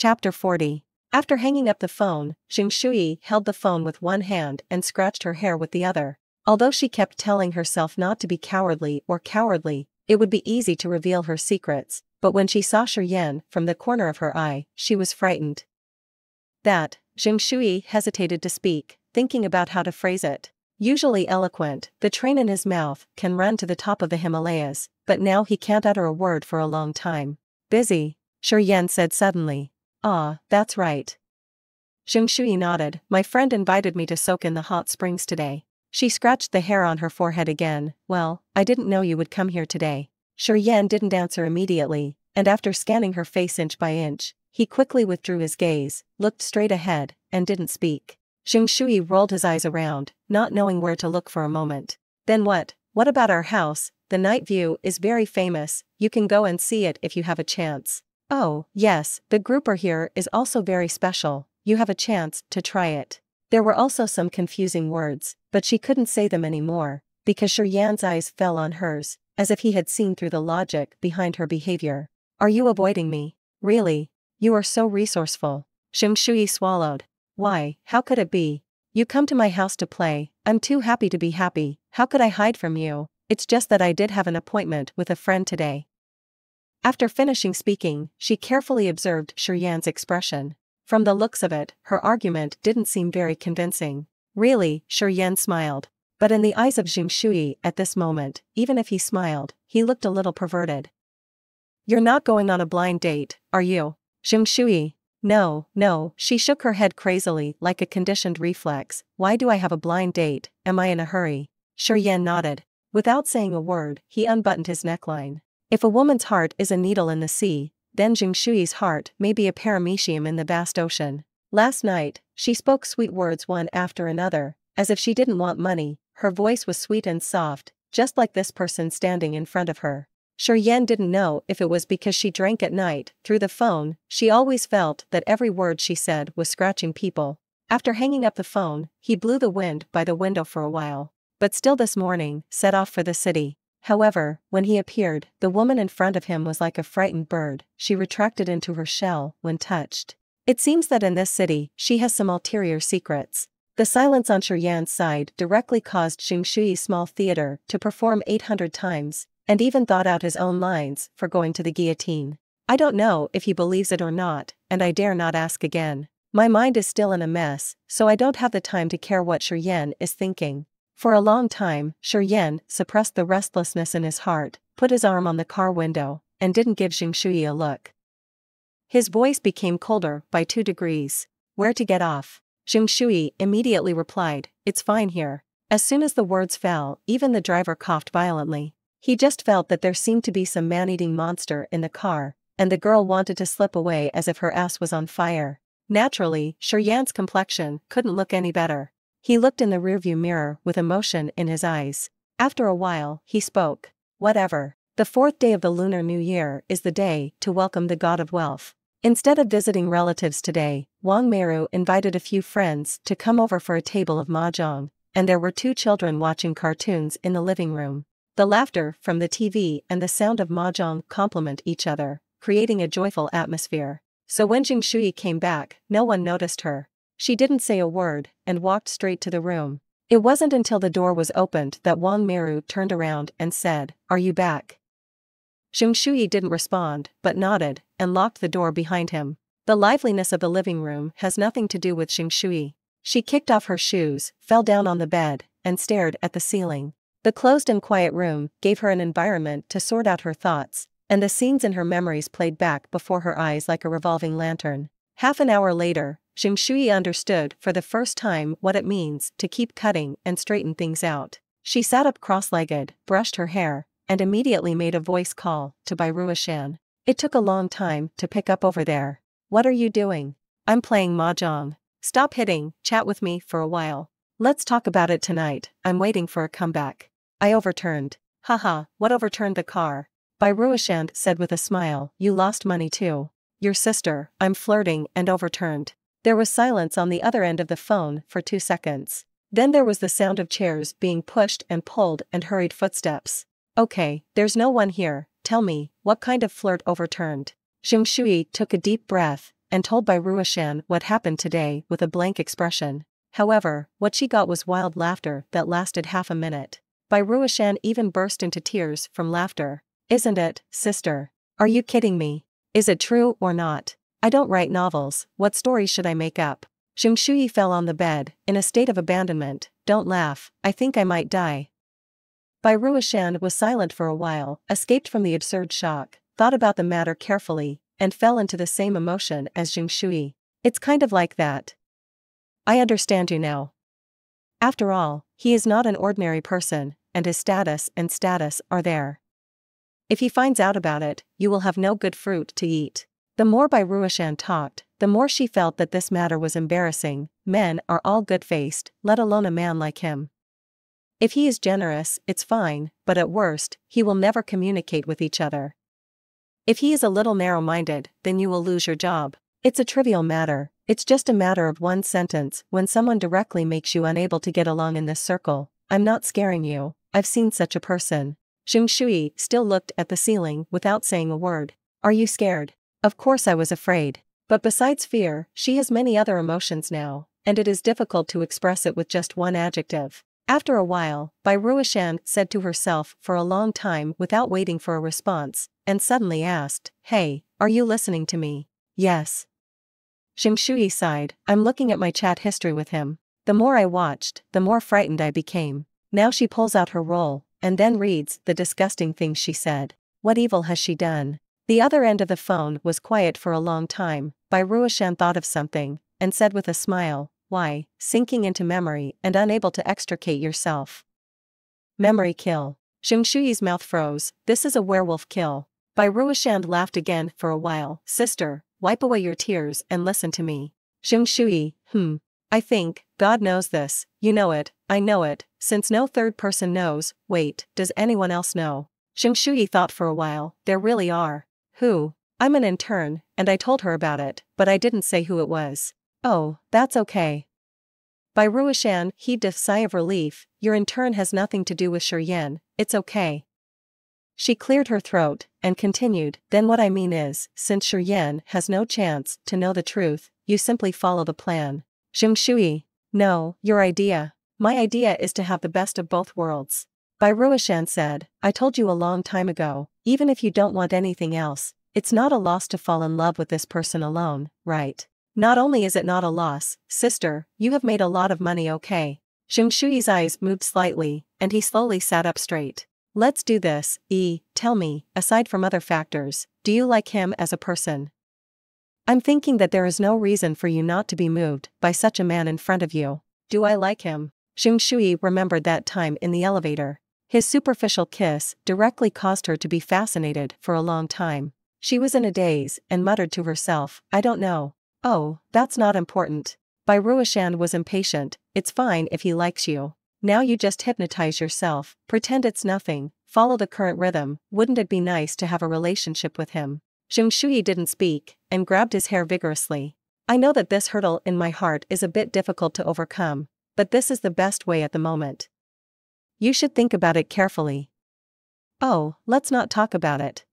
Chapter 40. After hanging up the phone, Xing Shui held the phone with one hand and scratched her hair with the other. Although she kept telling herself not to be cowardly, it would be easy to reveal her secrets, but when she saw Shi Yan from the corner of her eye, she was frightened. That, Xing Shui hesitated to speak, thinking about how to phrase it. Usually eloquent, the train in his mouth can run to the top of the Himalayas, but now he can't utter a word for a long time. Busy, Shi Yan said suddenly. Ah, that's right. Xing Shui nodded. My friend invited me to soak in the hot springs today. She scratched the hair on her forehead again. Well, I didn't know you would come here today. Shi Yan didn't answer immediately, and after scanning her face inch by inch, he quickly withdrew his gaze, looked straight ahead, and didn't speak. Xing Shui rolled his eyes around, not knowing where to look for a moment. Then what? What about our house? The night view is very famous, you can go and see it if you have a chance. Oh, yes, the grouper here is also very special, you have a chance to try it. There were also some confusing words, but she couldn't say them anymore, because Shi Yan's eyes fell on hers, as if he had seen through the logic behind her behavior. Are you avoiding me? Really? You are so resourceful. Xing Shui swallowed. Why, how could it be? You come to my house to play, I'm too happy to be happy, how could I hide from you? It's just that I did have an appointment with a friend today. After finishing speaking, she carefully observed Shi Yan's expression. From the looks of it, her argument didn't seem very convincing. Really, Shi Yan smiled. But in the eyes of Xing Shui at this moment, even if he smiled, he looked a little perverted. You're not going on a blind date, are you? Xing Shui. No, she shook her head crazily like a conditioned reflex. Why do I have a blind date, am I in a hurry? Shi Yan nodded. Without saying a word, he unbuttoned his neckline. If a woman's heart is a needle in the sea, then Xing Shui's heart may be a paramecium in the vast ocean. Last night, she spoke sweet words one after another, as if she didn't want money. Her voice was sweet and soft, just like this person standing in front of her. Shi Yan didn't know if it was because she drank at night. Through the phone, she always felt that every word she said was scratching people. After hanging up the phone, he blew the wind by the window for a while, but still this morning, set off for the city. However, when he appeared, the woman in front of him was like a frightened bird. She retracted into her shell when touched. It seems that in this city, she has some ulterior secrets. The silence on Shi Yan's side directly caused Xing Shui's small theater to perform 800 times, and even thought out his own lines for going to the guillotine. I don't know if he believes it or not, and I dare not ask again. My mind is still in a mess, so I don't have the time to care what Shi Yan is thinking. For a long time, Shi Yan suppressed the restlessness in his heart, put his arm on the car window, and didn't give Xing Shui a look. His voice became colder by 2 degrees. Where to get off? Xing Shui immediately replied, it's fine here. As soon as the words fell, even the driver coughed violently. He just felt that there seemed to be some man-eating monster in the car, and the girl wanted to slip away as if her ass was on fire. Naturally, Shi Yan's complexion couldn't look any better. He looked in the rearview mirror with emotion in his eyes. After a while, he spoke. Whatever. The 4th day of the Lunar New Year is the day to welcome the god of wealth. Instead of visiting relatives today, Wang Meru invited a few friends to come over for a table of mahjong, and there were 2 children watching cartoons in the living room. The laughter from the TV and the sound of mahjong complement each other, creating a joyful atmosphere. So when Xing Shui came back, no one noticed her. She didn't say a word, and walked straight to the room. It wasn't until the door was opened that Wang Meru turned around and said, are you back? Xing Shui didn't respond, but nodded, and locked the door behind him. The liveliness of the living room has nothing to do with Xing Shui. She kicked off her shoes, fell down on the bed, and stared at the ceiling. The closed and quiet room gave her an environment to sort out her thoughts, and the scenes in her memories played back before her eyes like a revolving lantern. Half an hour later, Xing Shui understood for the first time what it means to keep cutting and straighten things out. She sat up cross-legged, brushed her hair, and immediately made a voice call to Bai Ruoshan. It took a long time to pick up over there. What are you doing? I'm playing mahjong. Stop hitting, chat with me for a while. Let's talk about it tonight, I'm waiting for a comeback. I overturned. Haha, what overturned the car? Bai Ruoshan said with a smile, you lost money too. Your sister, I'm flirting and overturned. There was silence on the other end of the phone for 2 seconds. Then there was the sound of chairs being pushed and pulled and hurried footsteps. Okay, there's no one here, tell me, what kind of flirt overturned? Xing Shui took a deep breath, and told by Ruoshan what happened today with a blank expression. However, what she got was wild laughter that lasted half a minute. Bai Ruoshan even burst into tears from laughter. Isn't it, sister? Are you kidding me? Is it true or not? I don't write novels, what story should I make up? Zheng Shuyi fell on the bed, in a state of abandonment. Don't laugh, I think I might die. Bai Ruoshan was silent for a while, escaped from the absurd shock, thought about the matter carefully, and fell into the same emotion as Zheng Shuyi. It's kind of like that. I understand you now. After all, he is not an ordinary person, and his status are there. If he finds out about it, you will have no good fruit to eat. The more Bai Ruoshan talked, the more she felt that this matter was embarrassing. Men are all good-faced, let alone a man like him. If he is generous, it's fine, but at worst, he will never communicate with each other. If he is a little narrow-minded, then you will lose your job. It's a trivial matter. It's just a matter of one sentence when someone directly makes you unable to get along in this circle. I'm not scaring you, I've seen such a person. Zheng Shuyi still looked at the ceiling without saying a word. Are you scared? Of course I was afraid. But besides fear, she has many other emotions now, and it is difficult to express it with just one adjective. After a while, Bai Ruoshan said to herself for a long time without waiting for a response, and suddenly asked, Hey, are you listening to me? Yes. Zheng Shuyi sighed. I'm looking at my chat history with him. The more I watched, the more frightened I became. Now she pulls out her roll, and then reads the disgusting things she said. What evil has she done? The other end of the phone was quiet for a long time. Bai Ruoshan thought of something, and said with a smile, Why, sinking into memory and unable to extricate yourself. Memory kill. Zheng Shuyi's mouth froze. This is a werewolf kill. Bai Ruoshan laughed again for a while. Sister, wipe away your tears and listen to me. Zheng Shuyi, I think, God knows this, you know it, I know it, since no third person knows. Wait, does anyone else know? Zheng Shuyi thought for a while. There really are. Who? I'm an intern, and I told her about it, but I didn't say who it was. Oh, that's okay. Bai Ruoshan heaved a sigh of relief. Your intern has nothing to do with Shi Yan, it's okay. She cleared her throat, and continued, Then what I mean is, since Shi Yan has no chance to know the truth, you simply follow the plan. Zheng Shuyi. No, your idea. My idea is to have the best of both worlds. Bai Ruoshan said, I told you a long time ago, even if you don't want anything else, it's not a loss to fall in love with this person alone, right? Not only is it not a loss, sister, you have made a lot of money, okay? Zheng Shuyi's eyes moved slightly, and he slowly sat up straight. Let's do this. Tell me, aside from other factors, do you like him as a person? I'm thinking that there is no reason for you not to be moved by such a man in front of you. Do I like him? Zheng Shuyi remembered that time in the elevator. His superficial kiss directly caused her to be fascinated for a long time. She was in a daze and muttered to herself, I don't know. Oh, that's not important. Bai Ruoshan was impatient. It's fine if he likes you. Now you just hypnotize yourself, pretend it's nothing, follow the current rhythm. Wouldn't it be nice to have a relationship with him? Zheng Shuyi didn't speak, and grabbed his hair vigorously. I know that this hurdle in my heart is a bit difficult to overcome, but this is the best way at the moment. You should think about it carefully. Oh, let's not talk about it.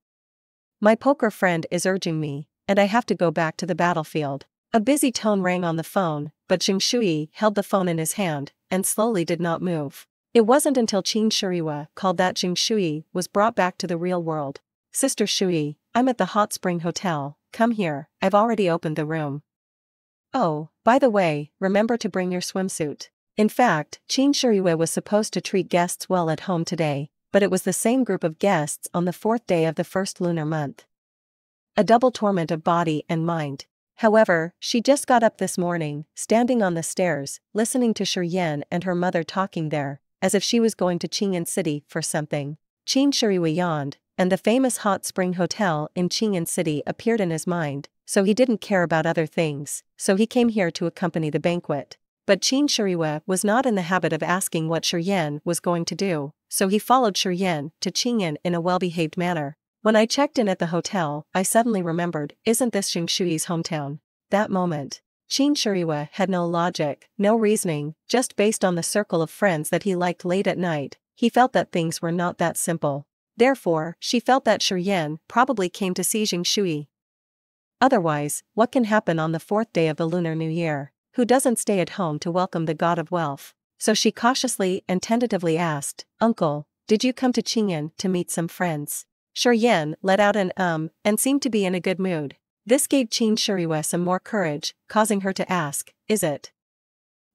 My poker friend is urging me, and I have to go back to the battlefield. A busy tone rang on the phone, but Zheng Shuyi held the phone in his hand, and slowly did not move. It wasn't until Qin Shiriwa called that Zheng Shuyi was brought back to the real world. Sister Shuyi, I'm at the Hot Spring Hotel, come here, I've already opened the room. Oh, by the way, remember to bring your swimsuit. In fact, Qin Shiriwa was supposed to treat guests well at home today, but it was the same group of guests on the fourth day of the first lunar month. A double torment of body and mind. However, she just got up this morning, standing on the stairs, listening to Shi Yan and her mother talking there, as if she was going to Qing'an City for something. Qin Shiriwa yawned, and the famous Hot Spring Hotel in Qing'an City appeared in his mind, so he didn't care about other things, so he came here to accompany the banquet. But Qin Shiriwa was not in the habit of asking what Shi Yan was going to do, so he followed Shi Yan to Qing'an in a well-behaved manner. When I checked in at the hotel, I suddenly remembered, isn't this Zheng Shuyi's hometown? That moment. Qin Shiriwa had no logic, no reasoning, just based on the circle of friends that he liked late at night, he felt that things were not that simple. Therefore, she felt that Shi Yan probably came to see Zheng Shuyi. Otherwise, what can happen on the fourth day of the Lunar New Year? Who doesn't stay at home to welcome the god of wealth? So she cautiously and tentatively asked, "Uncle, did you come to Qingyan to meet some friends?" Shi Yan let out an and seemed to be in a good mood. This gave Qin Shiyue some more courage, causing her to ask, "Is it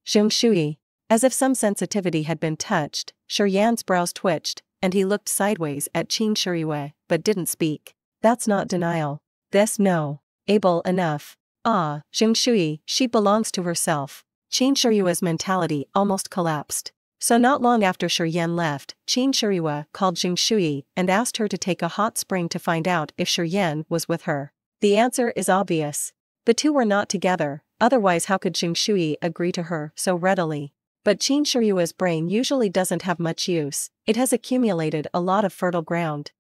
Zheng Shui?" As if some sensitivity had been touched, Shi Yan's brows twitched, and he looked sideways at Qin Shiyue, but didn't speak. "That's not denial. This no. Able enough. Ah, Zheng Shui, she belongs to herself." Qin Shiyue's mentality almost collapsed. So not long after Shi Yan left, Qin Shiyue called Zheng Shui and asked her to take a hot spring to find out if Shi Yan was with her. The answer is obvious. The two were not together, otherwise how could Zheng Shui agree to her so readily? But Qin Shiyue's brain usually doesn't have much use, it has accumulated a lot of fertile ground.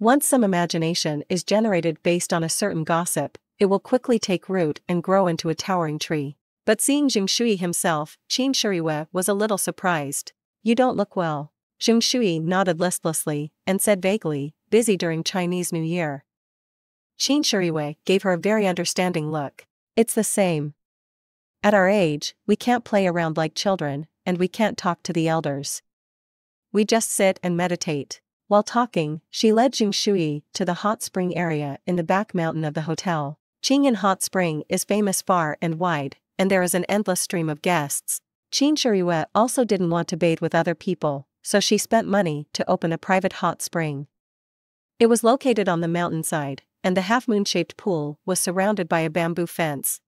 Once some imagination is generated based on a certain gossip, it will quickly take root and grow into a towering tree. But seeing Zheng Shui himself, Qin Shiyue was a little surprised. "You don't look well." Zheng Shui nodded listlessly, and said vaguely, "Busy during Chinese New Year." Qin Shiyue gave her a very understanding look. "It's the same. At our age, we can't play around like children, and we can't talk to the elders. We just sit and meditate." While talking, she led Zheng Shui to the hot spring area in the back mountain of the hotel. Qingyan Hot Spring is famous far and wide, and there is an endless stream of guests. Qin Shiyue also didn't want to bathe with other people, so she spent money to open a private hot spring. It was located on the mountainside, and the half-moon-shaped pool was surrounded by a bamboo fence.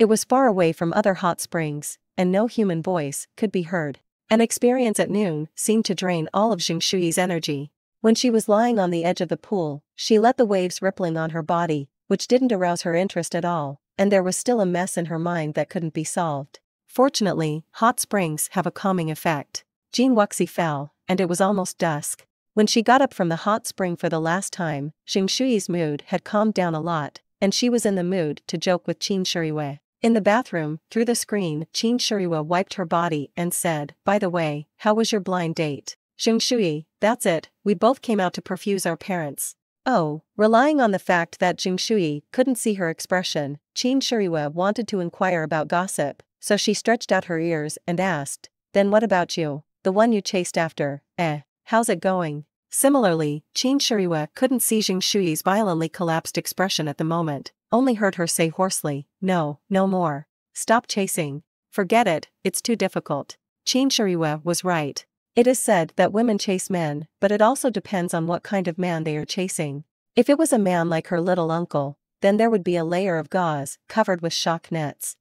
It was far away from other hot springs, and no human voice could be heard. An experience at noon seemed to drain all of Zheng Shui's energy. When she was lying on the edge of the pool, she let the waves rippling on her body, which didn't arouse her interest at all, and there was still a mess in her mind that couldn't be solved. Fortunately, hot springs have a calming effect. Jean Wuxi fell, and it was almost dusk. When she got up from the hot spring for the last time, Zheng Shui's mood had calmed down a lot, and she was in the mood to joke with Qin Shiyue. In the bathroom, through the screen, Qin Shiyue wiped her body and said, "By the way, how was your blind date?" "Zheng Shui, that's it, we both came out to perfuse our parents." Oh, relying on the fact that Zheng Shui couldn't see her expression, Qin Shiyue wanted to inquire about gossip, so she stretched out her ears and asked, "Then what about you? The one you chased after, how's it going?" Similarly, Qin Shiyue couldn't see Zheng Shui's violently collapsed expression at the moment, only heard her say hoarsely, "No, no more. Stop chasing. Forget it, it's too difficult." Qin Shiyue was right. It is said that women chase men, but it also depends on what kind of man they are chasing. If it was a man like her little uncle, then there would be a layer of gauze covered with shock nets.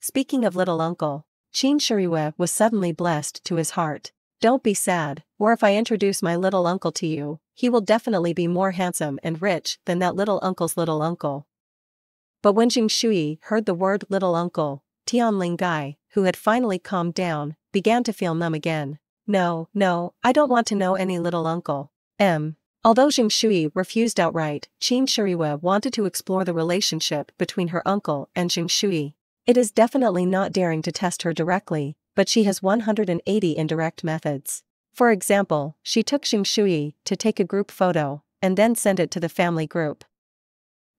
Speaking of little uncle, Qin Shiyue was suddenly blessed to his heart. "Don't be sad, or if I introduce my little uncle to you, he will definitely be more handsome and rich than that little uncle's little uncle." But when Zheng Shui heard the word little uncle, Tianling Gai, who had finally calmed down, began to feel numb again. No, I don't want to know any little uncle." Although Zheng Shui refused outright, Qin Shiyue wanted to explore the relationship between her uncle and Zheng Shui. It is definitely not daring to test her directly, but she has 180 indirect methods. For example, she took Zheng Shui to take a group photo, and then sent it to the family group.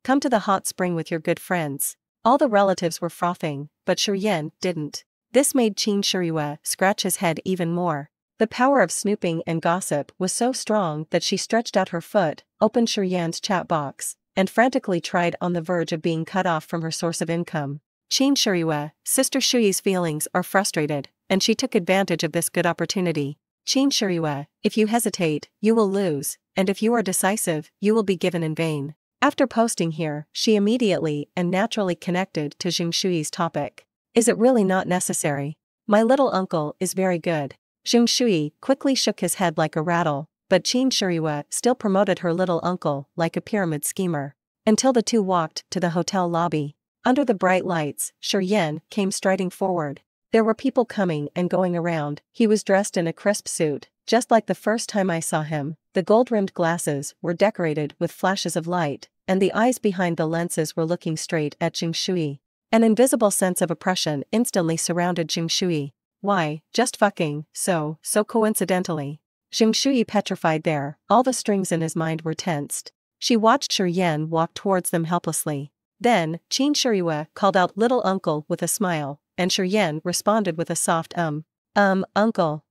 "Come to the hot spring with your good friends." All the relatives were frothing, but Shi Yan didn't. This made Qin Shiyue scratch his head even more. The power of snooping and gossip was so strong that she stretched out her foot, opened Shi Yan's chat box, and frantically tried on the verge of being cut off from her source of income. Qin Shiyue, Sister Shui's feelings are frustrated, and she took advantage of this good opportunity. "Qin Shiyue, if you hesitate, you will lose, and if you are decisive, you will be given in vain." After posting here, she immediately and naturally connected to Zheng Shui's topic. "Is it really not necessary? My little uncle is very good." Zheng Shui quickly shook his head like a rattle, but Qin Shiyue still promoted her little uncle like a pyramid schemer. Until the two walked to the hotel lobby. Under the bright lights, Shi Yan came striding forward. There were people coming and going around, he was dressed in a crisp suit, just like the first time I saw him. The gold-rimmed glasses were decorated with flashes of light, and the eyes behind the lenses were looking straight at Zheng Shui. An invisible sense of oppression instantly surrounded Zheng Shui. Why, just fucking, so coincidentally. Zheng Shui petrified there, all the strings in his mind were tensed. She watched Shi Yan walk towards them helplessly. Then, Qin Shiyue called out "Little uncle" with a smile, and Shi Yan responded with a soft uncle,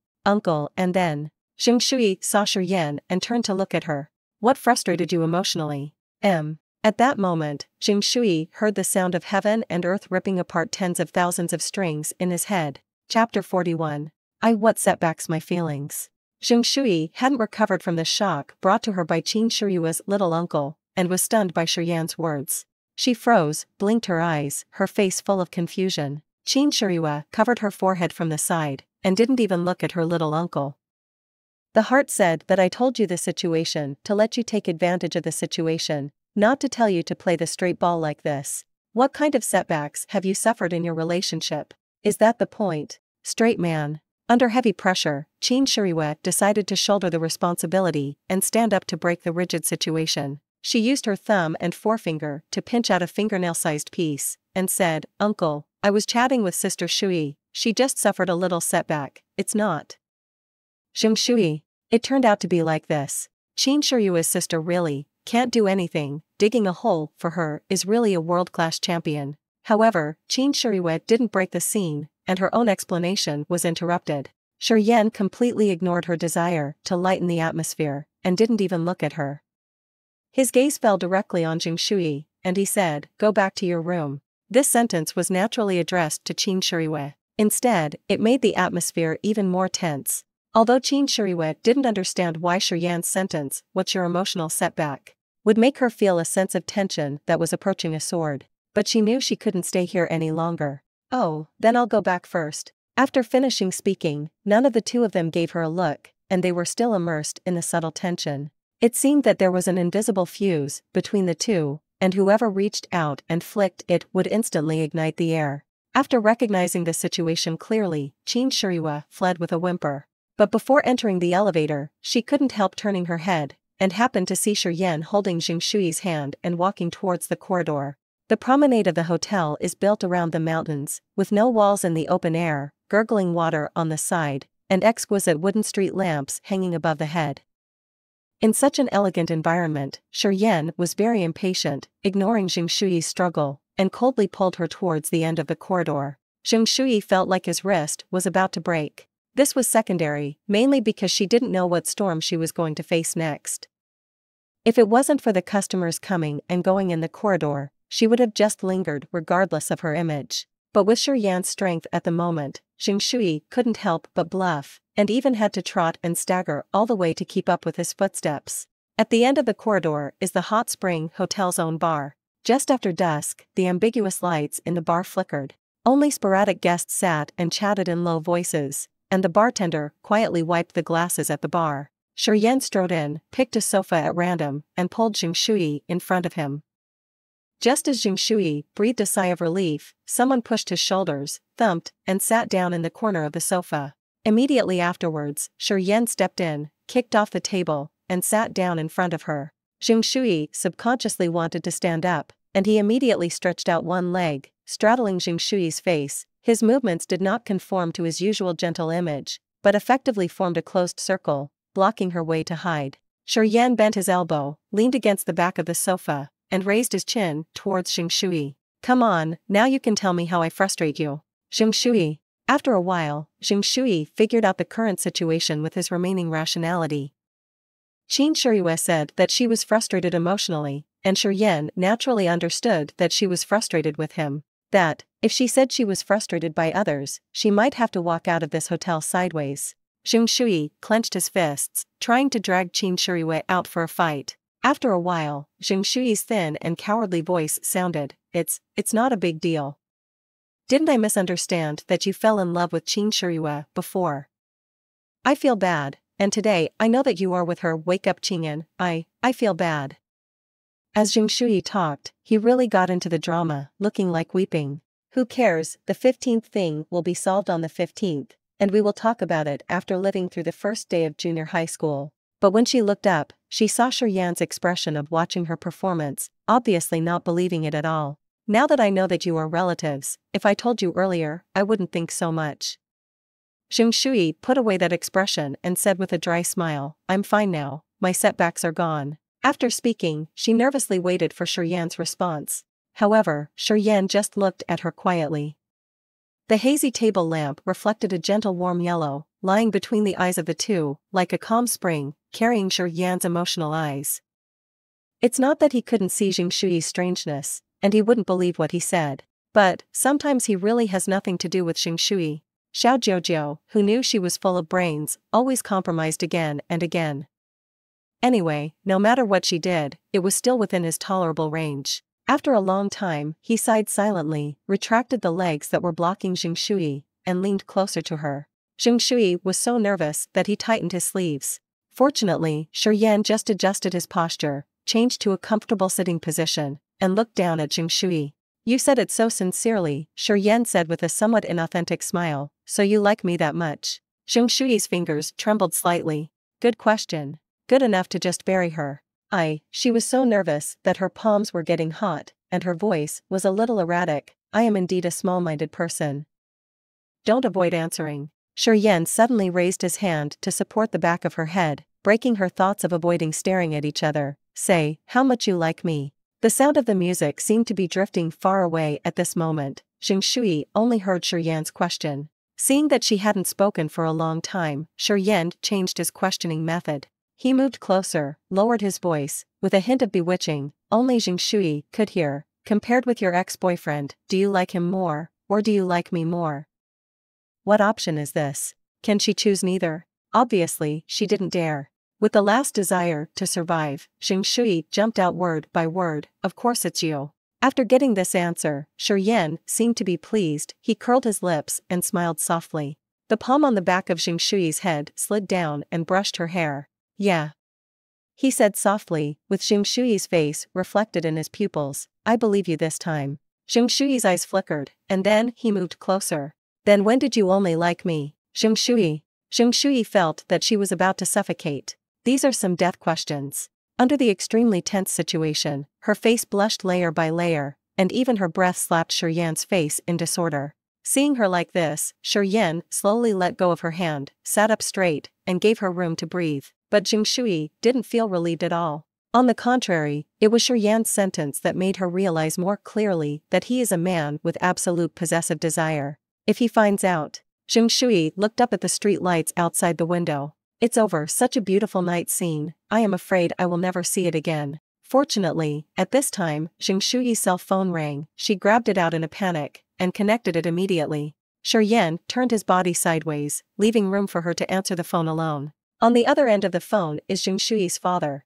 and then. Zheng Shui saw Shi Yan and turned to look at her. "What frustrated you emotionally?" At that moment, Zheng Shui heard the sound of heaven and earth ripping apart tens of thousands of strings in his head. Chapter 41. What setbacks my feelings. Zheng Shui hadn't recovered from the shock brought to her by Qin Shiyue's little uncle, and was stunned by Shi Yan's words. She froze, blinked her eyes, her face full of confusion. Qin Shiyue covered her forehead from the side, and didn't even look at her little uncle. "The heart said that I told you the situation to let you take advantage of the situation, not to tell you to play the straight ball like this. What kind of setbacks have you suffered in your relationship? Is that the point, straight man?" Under heavy pressure, Qin Shiyue decided to shoulder the responsibility and stand up to break the rigid situation. She used her thumb and forefinger to pinch out a fingernail-sized piece, and said, "Uncle, I was chatting with Sister Shui, she just suffered a little setback, it's not. Zheng Shui. It turned out to be like this. Qin Shiyue's sister really can't do anything, digging a hole for her is really a world-class champion." However, Qin Shiyue didn't break the scene, and her own explanation was interrupted. Shi Yan completely ignored her desire to lighten the atmosphere, and didn't even look at her. His gaze fell directly on Zheng Shui, and he said, "Go back to your room." This sentence was naturally addressed to Qin Shiyue. Instead, it made the atmosphere even more tense. Although Qin Shiyue didn't understand why Shi Yan's sentence, "What's your emotional setback?" would make her feel a sense of tension that was approaching a sword. But she knew she couldn't stay here any longer. "Oh, then I'll go back first." After finishing speaking, none of the two of them gave her a look, and they were still immersed in the subtle tension. It seemed that there was an invisible fuse between the two, and whoever reached out and flicked it would instantly ignite the air. After recognizing the situation clearly, Qin Shiyue fled with a whimper. But before entering the elevator, she couldn't help turning her head, and happened to see Shi Yan holding Zheng Shui's hand and walking towards the corridor. The promenade of the hotel is built around the mountains, with no walls in the open air, gurgling water on the side, and exquisite wooden street lamps hanging above the head. In such an elegant environment, Shi Yan was very impatient, ignoring Zheng Shui's struggle, and coldly pulled her towards the end of the corridor. Zheng Shui felt like his wrist was about to break. This was secondary, mainly because she didn't know what storm she was going to face next. If it wasn't for the customers coming and going in the corridor, she would have just lingered regardless of her image. But with Shi Yan's strength at the moment, Zheng Shui couldn't help but bluff, and even had to trot and stagger all the way to keep up with his footsteps. At the end of the corridor is the Hot Spring Hotel's own bar. Just after dusk, the ambiguous lights in the bar flickered. Only sporadic guests sat and chatted in low voices, and the bartender quietly wiped the glasses at the bar. Shi Yan strode in, picked a sofa at random, and pulled Zheng Shui in front of him. Just as Zheng Shui breathed a sigh of relief, someone pushed his shoulders, thumped, and sat down in the corner of the sofa. Immediately afterwards, Shi Yan stepped in, kicked off the table, and sat down in front of her. Zheng Shui subconsciously wanted to stand up, and he immediately stretched out one leg, straddling Zheng Shui's face. His movements did not conform to his usual gentle image, but effectively formed a closed circle, blocking her way to hide. Shi Yan bent his elbow, leaned against the back of the sofa, and raised his chin towards Zheng Shui. "Come on, now you can tell me how I frustrate you, Zheng Shui." After a while, Zheng Shui figured out the current situation with his remaining rationality. Qin Shiyue said that she was frustrated emotionally, and Shi Yan naturally understood that she was frustrated with him. That, if she said she was frustrated by others, she might have to walk out of this hotel sideways. Zheng Shui clenched his fists, trying to drag Qin Shiyue out for a fight. After a while, Zheng Shui's thin and cowardly voice sounded, It's not a big deal. Didn't I misunderstand that you fell in love with Qin Shiyue before? I feel bad, and today I know that you are with her. Wake up, Qingyan, I feel bad." As Zheng Shui talked, he really got into the drama, looking like weeping. "Who cares, the 15th thing will be solved on the 15th, and we will talk about it after living through the first day of junior high school." But when she looked up, she saw Shi Yan's expression of watching her performance, obviously not believing it at all. "Now that I know that you are relatives, if I told you earlier, I wouldn't think so much." Zheng Shui put away that expression and said with a dry smile, "I'm fine now, my setbacks are gone. After speaking, she nervously waited for Shi Yan's response. However, Shi Yan just looked at her quietly. The hazy table lamp reflected a gentle warm yellow, lying between the eyes of the two, like a calm spring, carrying Shi Yan's emotional eyes. It's not that he couldn't see Jing Shuyi's strangeness, and he wouldn't believe what he said. But, sometimes he really has nothing to do with Jing Shuyi. Xiao Jiuzhou, who knew she was full of brains, always compromised again and again. Anyway, no matter what she did, it was still within his tolerable range. After a long time, he sighed silently, retracted the legs that were blocking Jing Shuyi, and leaned closer to her. Jing Shuyi was so nervous that he tightened his sleeves. Fortunately, Shi Yan just adjusted his posture, changed to a comfortable sitting position, and looked down at Jing Shuyi. "You said it so sincerely," Shi Yan said with a somewhat inauthentic smile, "so you like me that much?" Jing Shuyi's fingers trembled slightly. "Good question. Good enough to just bury her." She was so nervous that her palms were getting hot, and her voice was a little erratic. "I am indeed a small-minded person." "Don't avoid answering." Shi Yan suddenly raised his hand to support the back of her head, breaking her thoughts of avoiding staring at each other. "Say, how much you like me." The sound of the music seemed to be drifting far away at this moment. Jing Shuyi only heard Shi Yan's question. Seeing that she hadn't spoken for a long time, Shi Yan changed his questioning method. He moved closer, lowered his voice, with a hint of bewitching, only Jing Shuyi could hear. "Compared with your ex-boyfriend, do you like him more, or do you like me more?" What option is this? Can she choose neither? Obviously, she didn't dare. With the last desire to survive, Jing Shuyi jumped out word by word. "Of course it's you." After getting this answer, Shi Yan seemed to be pleased. He curled his lips and smiled softly. The palm on the back of Jing Shuyi's head slid down and brushed her hair. "Yeah," he said softly, with Jing Shuyi's face reflected in his pupils. "I believe you this time." Jing Shuyi's eyes flickered, and then he moved closer. "Then when did you only like me, Jing Shuyi?" Jing Shuyi felt that she was about to suffocate. These are some death questions. Under the extremely tense situation, her face blushed layer by layer, and even her breath slapped Shi Yan's face in disorder. Seeing her like this, Shi Yan slowly let go of her hand, sat up straight, and gave her room to breathe. But Jing Shuyi didn't feel relieved at all. On the contrary, it was Shi Yan's sentence that made her realize more clearly that he is a man with absolute possessive desire. If he finds out. Jing Shuyi looked up at the street lights outside the window. "It's over, such a beautiful night scene. I am afraid I will never see it again." Fortunately, at this time, Jing Shuyi's cell phone rang. She grabbed it out in a panic, and connected it immediately. Shi Yan turned his body sideways, leaving room for her to answer the phone alone. On the other end of the phone is Jing Shuyi's father.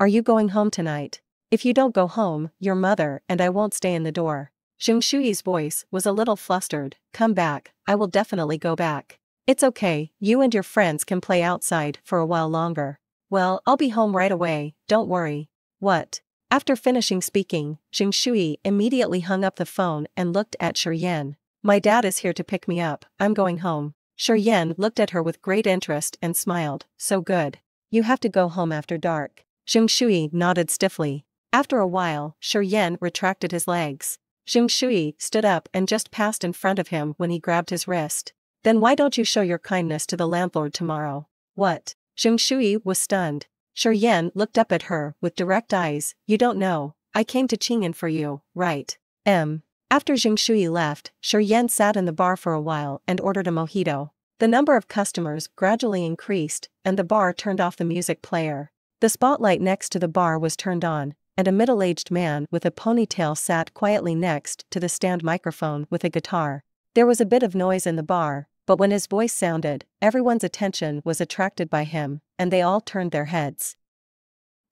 Are you going home tonight? If you don't go home, your mother and I won't stay in the door." Jing Shuyi's voice was a little flustered. "Come back, I will definitely go back." "It's okay, you and your friends can play outside for a while longer." "Well, I'll be home right away, don't worry." "What?" After finishing speaking, Jing Shuyi immediately hung up the phone and looked at Shi Yan. "My dad is here to pick me up, I'm going home." Shi Yan looked at her with great interest and smiled. "So good. You have to go home after dark." Jing Shuyi nodded stiffly. After a while, Shi Yan retracted his legs. Jing Shuyi stood up and just passed in front of him when he grabbed his wrist. "Then why don't you show your kindness to the landlord tomorrow?" "What?" Jing Shuyi was stunned. Shi Yan looked up at her with direct eyes. "You don't know, I came to Qing'an for you, right?" After Jing Shuyi left, Shi Yan sat in the bar for a while and ordered a mojito. The number of customers gradually increased, and the bar turned off the music player. The spotlight next to the bar was turned on, and a middle-aged man with a ponytail sat quietly next to the stand microphone with a guitar. There was a bit of noise in the bar, but when his voice sounded, everyone's attention was attracted by him, and they all turned their heads.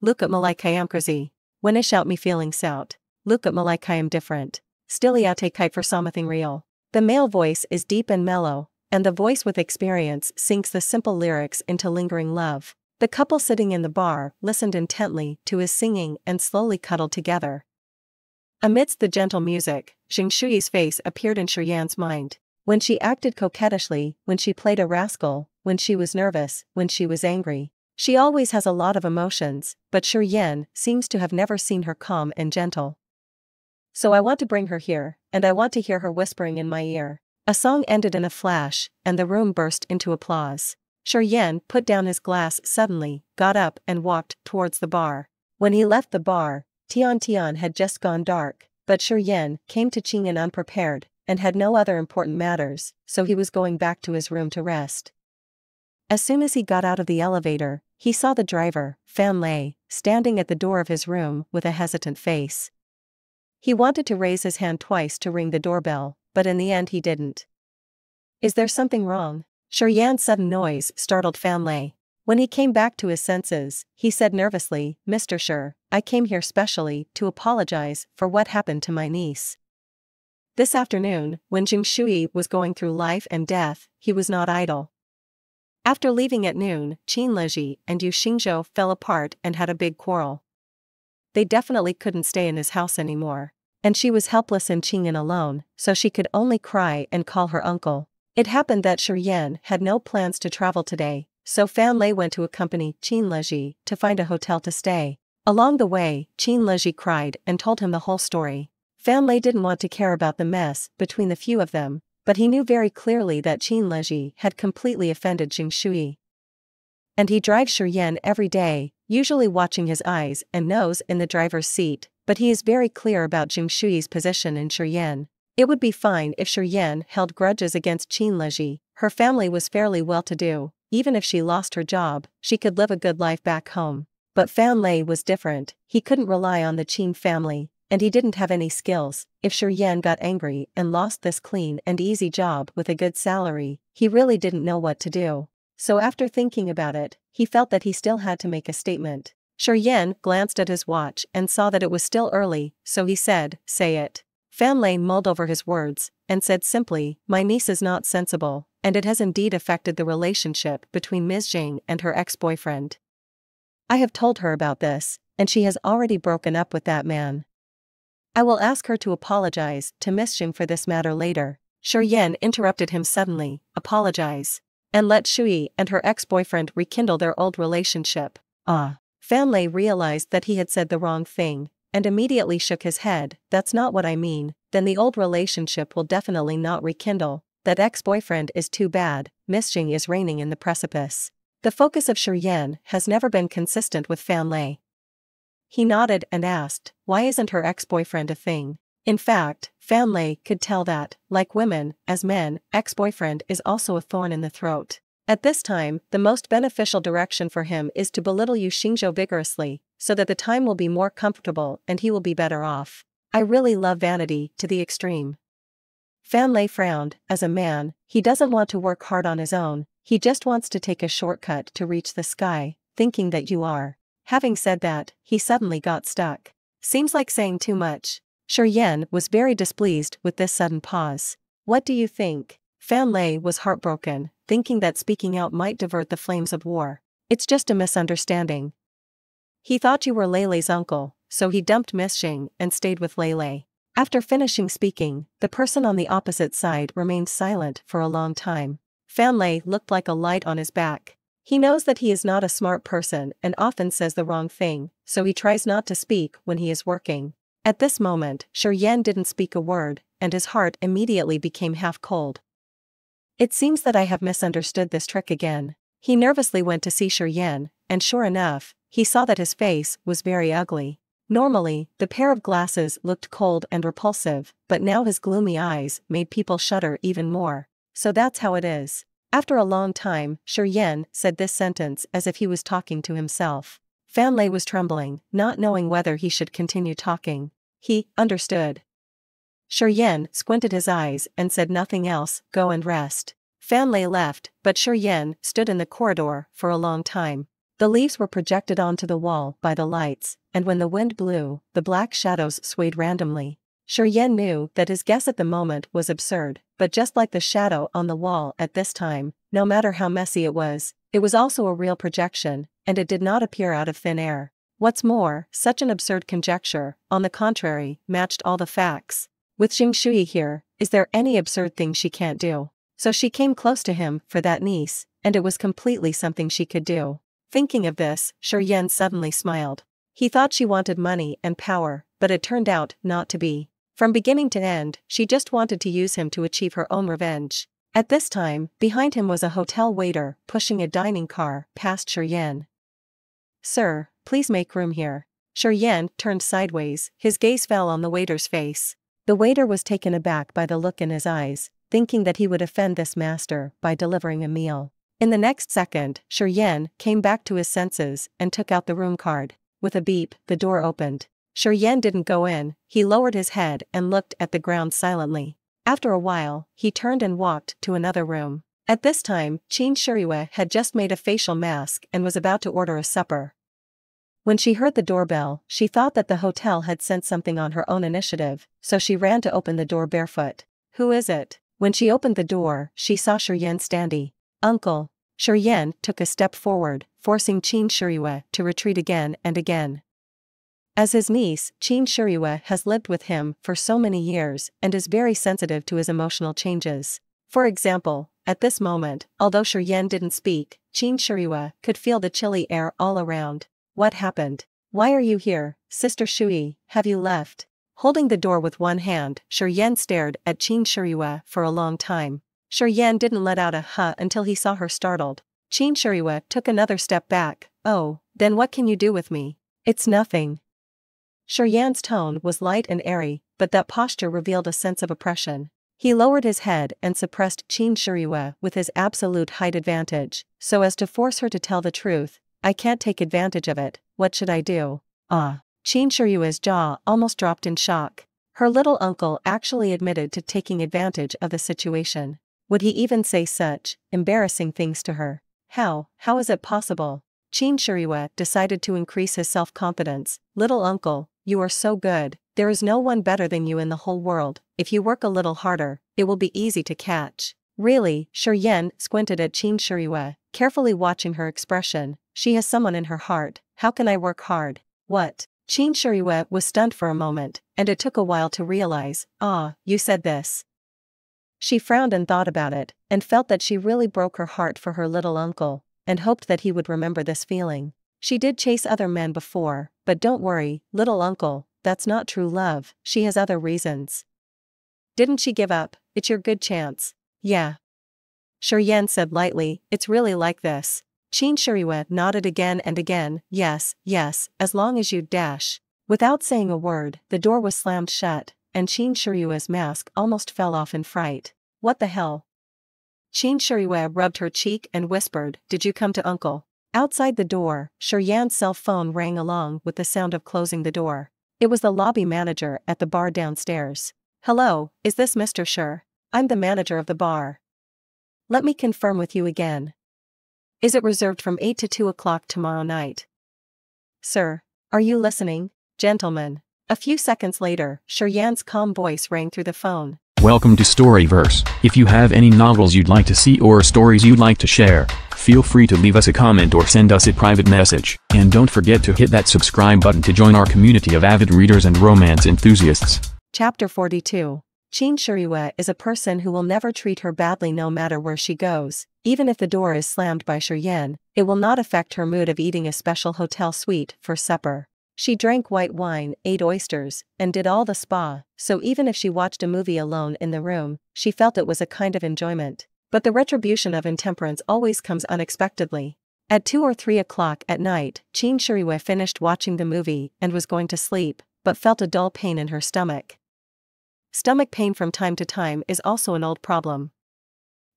"Look at me like I am crazy. When I shout me feelings out. Look at me like I am different. Stiliate kite for something real." The male voice is deep and mellow, and the voice with experience sinks the simple lyrics into lingering love. The couple sitting in the bar listened intently to his singing and slowly cuddled together. Amidst the gentle music, Jing Shuyi's face appeared in Shi Yan's mind. When she acted coquettishly, when she played a rascal, when she was nervous, when she was angry. She always has a lot of emotions, but Shi Yan seems to have never seen her calm and gentle. "So I want to bring her here, and I want to hear her whispering in my ear." A song ended in a flash, and the room burst into applause. Shi Yan put down his glass suddenly, got up and walked towards the bar. When he left the bar, Tian had just gone dark, but Shi Yan came to Qing'an unprepared and had no other important matters, so he was going back to his room to rest. As soon as he got out of the elevator, he saw the driver, Fan Lei, standing at the door of his room with a hesitant face. He wanted to raise his hand twice to ring the doorbell, but in the end he didn't. "Is there something wrong?" Shi Yan's sudden noise startled Fan Lei. When he came back to his senses, he said nervously, "Mr. Shi, I came here specially to apologize for what happened to my niece." This afternoon, when Jing Shui was going through life and death, he was not idle. After leaving at noon, Qin Leji and Yu Xingzhou fell apart and had a big quarrel. They definitely couldn't stay in his house anymore. And she was helpless in Qing'an alone, so she could only cry and call her uncle. It happened that Shi Yan had no plans to travel today, so Fan Lei went to accompany Qin Leji to find a hotel to stay. Along the way, Qin Leji cried and told him the whole story. Fan Lei didn't want to care about the mess between the few of them, but he knew very clearly that Qin Leji had completely offended Jing Shui. And he drives Shi Yan every day, usually watching his eyes and nose in the driver's seat, but he is very clear about Jing Shui's position in Shi Yan. It would be fine if Shi Yan held grudges against Qin Leji. Her family was fairly well-to-do. Even if she lost her job, she could live a good life back home. But Fan Lei was different. He couldn't rely on the Qin family, and he didn't have any skills. If Shi Yan got angry and lost this clean and easy job with a good salary, he really didn't know what to do. So after thinking about it, he felt that he still had to make a statement. Shi Yan glanced at his watch and saw that it was still early, so he said, "Say it." Fan Lei mulled over his words and said simply, "My niece is not sensible, and it has indeed affected the relationship between Ms. Jing and her ex-boyfriend. I have told her about this, and she has already broken up with that man. I will ask her to apologize to Ms. Jing for this matter later." Shi Yan interrupted him suddenly, "Apologize? And let Shui and her ex-boyfriend rekindle their old relationship? Ah." Fan Lei realized that he had said the wrong thing, and immediately shook his head. "That's not what I mean. Then the old relationship will definitely not rekindle. That ex-boyfriend is too bad. Ms. Jing is reigning in the precipice." The focus of Shi Yan has never been consistent with Fan Lei. He nodded and asked, "Why isn't her ex-boyfriend a thing?" In fact, Fan Lei could tell that, like women, as men, ex-boyfriend is also a thorn in the throat. At this time, the most beneficial direction for him is to belittle Yu Xingzhou vigorously, so that the time will be more comfortable and he will be better off. I really love vanity to the extreme. Fan Lei frowned. As a man, he doesn't want to work hard on his own, he just wants to take a shortcut to reach the sky, thinking that you are. Having said that, he suddenly got stuck. Seems like saying too much. Shi Yan was very displeased with this sudden pause. "What do you think?" Fan Lei was heartbroken, thinking that speaking out might divert the flames of war. "It's just a misunderstanding. He thought you were Lei Lei's uncle, so he dumped Ms. Jing and stayed with Lei Lei." After finishing speaking, the person on the opposite side remained silent for a long time. Fan Lei looked like a light on his back. He knows that he is not a smart person and often says the wrong thing, so he tries not to speak when he is working. At this moment, Shi Yan didn't speak a word, and his heart immediately became half cold. "It seems that I have misunderstood this trick again." He nervously went to see Shi Yan, and sure enough, he saw that his face was very ugly. Normally, the pair of glasses looked cold and repulsive, but now his gloomy eyes made people shudder even more. "So that's how it is." After a long time, Shi Yan said this sentence as if he was talking to himself. Fan Lei was trembling, not knowing whether he should continue talking. He understood. Shi Yan squinted his eyes and said nothing else. "Go and rest." Fan Lei left, but Shi Yan stood in the corridor for a long time. The leaves were projected onto the wall by the lights, and when the wind blew, the black shadows swayed randomly. Shi Yan knew that his guess at the moment was absurd, but just like the shadow on the wall at this time, no matter how messy it was also a real projection, and it did not appear out of thin air. What's more, such an absurd conjecture, on the contrary, matched all the facts. With Jing Shui here, is there any absurd thing she can't do? So she came close to him for that niece, and it was completely something she could do. Thinking of this, Shi Yan suddenly smiled. He thought she wanted money and power, but it turned out not to be. From beginning to end, she just wanted to use him to achieve her own revenge. At this time, behind him was a hotel waiter, pushing a dining car past Shi Yan. "Sir, please make room here." Sheryan turned sideways, his gaze fell on the waiter's face. The waiter was taken aback by the look in his eyes, thinking that he would offend this master by delivering a meal. In the next second, Sheryan came back to his senses and took out the room card. With a beep, the door opened. Sheryan didn't go in, he lowered his head and looked at the ground silently. After a while, he turned and walked to another room. At this time, Qin Shiyue had just made a facial mask and was about to order a supper. When she heard the doorbell, she thought that the hotel had sent something on her own initiative, so she ran to open the door barefoot. "Who is it?" When she opened the door, she saw Sheryan standing. "Uncle." Sheryan took a step forward, forcing Qin Shiyue to retreat again and again. As his niece, Qin Shiyue has lived with him for so many years and is very sensitive to his emotional changes. For example, at this moment, although Sheryan didn't speak, Qin Shiyue could feel the chilly air all around. "What happened? Why are you here, Sister Shui? Have you left?" Holding the door with one hand, Sheryan stared at Qin Shiyue for a long time. Sheryan didn't let out a huh until he saw her startled. Qin Shiyue took another step back. "Oh, then what can you do with me?" "It's nothing." Sheryan's tone was light and airy, but that posture revealed a sense of oppression. He lowered his head and suppressed Qin Shiyue with his absolute height advantage, so as to force her to tell the truth. "I can't take advantage of it, what should I do?" Qin Shiyue's jaw almost dropped in shock. Her little uncle actually admitted to taking advantage of the situation. Would he even say such embarrassing things to her? How is it possible? Qin Shiyue decided to increase his self-confidence. "Little uncle, you are so good, there is no one better than you in the whole world. If you work a little harder, it will be easy to catch." "Really?" Sheryan squinted at Qin Shiyue, carefully watching her expression. "She has someone in her heart. How can I work hard?" "What?" Qin Shiyue was stunned for a moment, and it took a while to realize. You said this." She frowned and thought about it, and felt that she really broke her heart for her little uncle, and hoped that he would remember this feeling. "She did chase other men before, but don't worry, little uncle, that's not true love, she has other reasons. Didn't she give up? It's your good chance." "Yeah," Sheryan said lightly, "it's really like this." Qin Shiyue nodded again and again. Yes, as long as you dash." Without saying a word, the door was slammed shut, and Qin Shiyue's mask almost fell off in fright. "What the hell?" Qin Shiyue rubbed her cheek and whispered, "Did you come to uncle?" Outside the door, Sheryan's cell phone rang along with the sound of closing the door. It was the lobby manager at the bar downstairs. "Hello, is this Mr. Shi? I'm the manager of the bar. Let me confirm with you again. Is it reserved from 8 to 2 o'clock tomorrow night?" "Sir, are you listening, gentlemen?" A few seconds later, Sheryan's calm voice rang through the phone. Welcome to Storyverse. If you have any novels you'd like to see or stories you'd like to share, feel free to leave us a comment or send us a private message. And don't forget to hit that subscribe button to join our community of avid readers and romance enthusiasts. Chapter 42. Qin Shiyue is a person who will never treat her badly no matter where she goes. Even if the door is slammed by Sheryan, it will not affect her mood of eating a special hotel suite for supper. She drank white wine, ate oysters, and did all the spa, so even if she watched a movie alone in the room, she felt it was a kind of enjoyment. But the retribution of intemperance always comes unexpectedly. At 2 or 3 o'clock at night, Qin Shiyue finished watching the movie and was going to sleep, but felt a dull pain in her stomach. Stomach pain from time to time is also an old problem.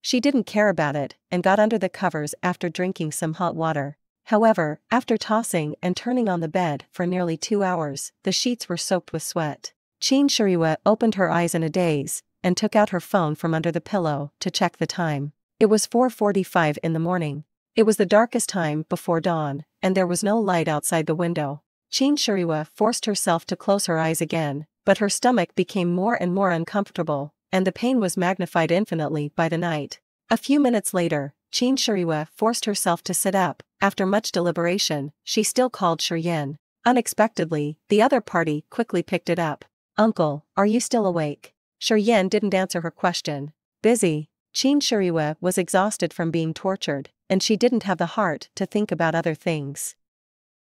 She didn't care about it, and got under the covers after drinking some hot water. However, after tossing and turning on the bed for nearly 2 hours, the sheets were soaked with sweat. Qin Shiyue opened her eyes in a daze, and took out her phone from under the pillow to check the time. It was 4:45 in the morning. It was the darkest time before dawn, and there was no light outside the window. Qin Shiyue forced herself to close her eyes again, but her stomach became more and more uncomfortable, and the pain was magnified infinitely by the night. A few minutes later, Qin Shiyue forced herself to sit up. After much deliberation, she still called Sheryan. Unexpectedly, the other party quickly picked it up. "Uncle, are you still awake?" Sheryan didn't answer her question. "Busy." Qin Shiyue was exhausted from being tortured, and she didn't have the heart to think about other things.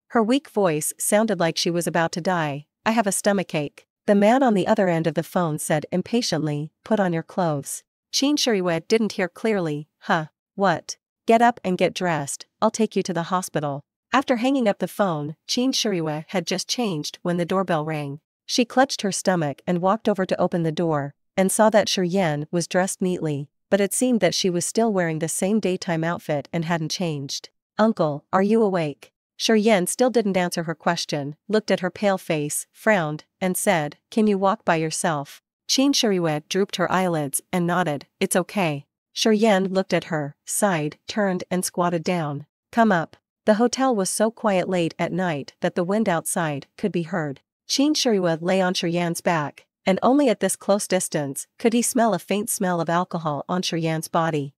Her weak voice sounded like she was about to die. "I have a stomachache." The man on the other end of the phone said impatiently, "Put on your clothes." Qin Shiyue didn't hear clearly. "Huh? What? Get up and get dressed, I'll take you to the hospital." After hanging up the phone, Jean Shiriwa had just changed when the doorbell rang. She clutched her stomach and walked over to open the door, and saw that Shi Yan was dressed neatly, but it seemed that she was still wearing the same daytime outfit and hadn't changed. "Uncle, are you awake?" Shi Yan still didn't answer her question, looked at her pale face, frowned, and said, "Can you walk by yourself?" Jean Shiriwa drooped her eyelids and nodded, "It's okay." Shi Yan looked at her, sighed, turned and squatted down. "Come up." The hotel was so quiet late at night that the wind outside could be heard. Jean Shiriwa lay on Shi Yan's back, and only at this close distance could he smell a faint smell of alcohol on Shi Yan's body.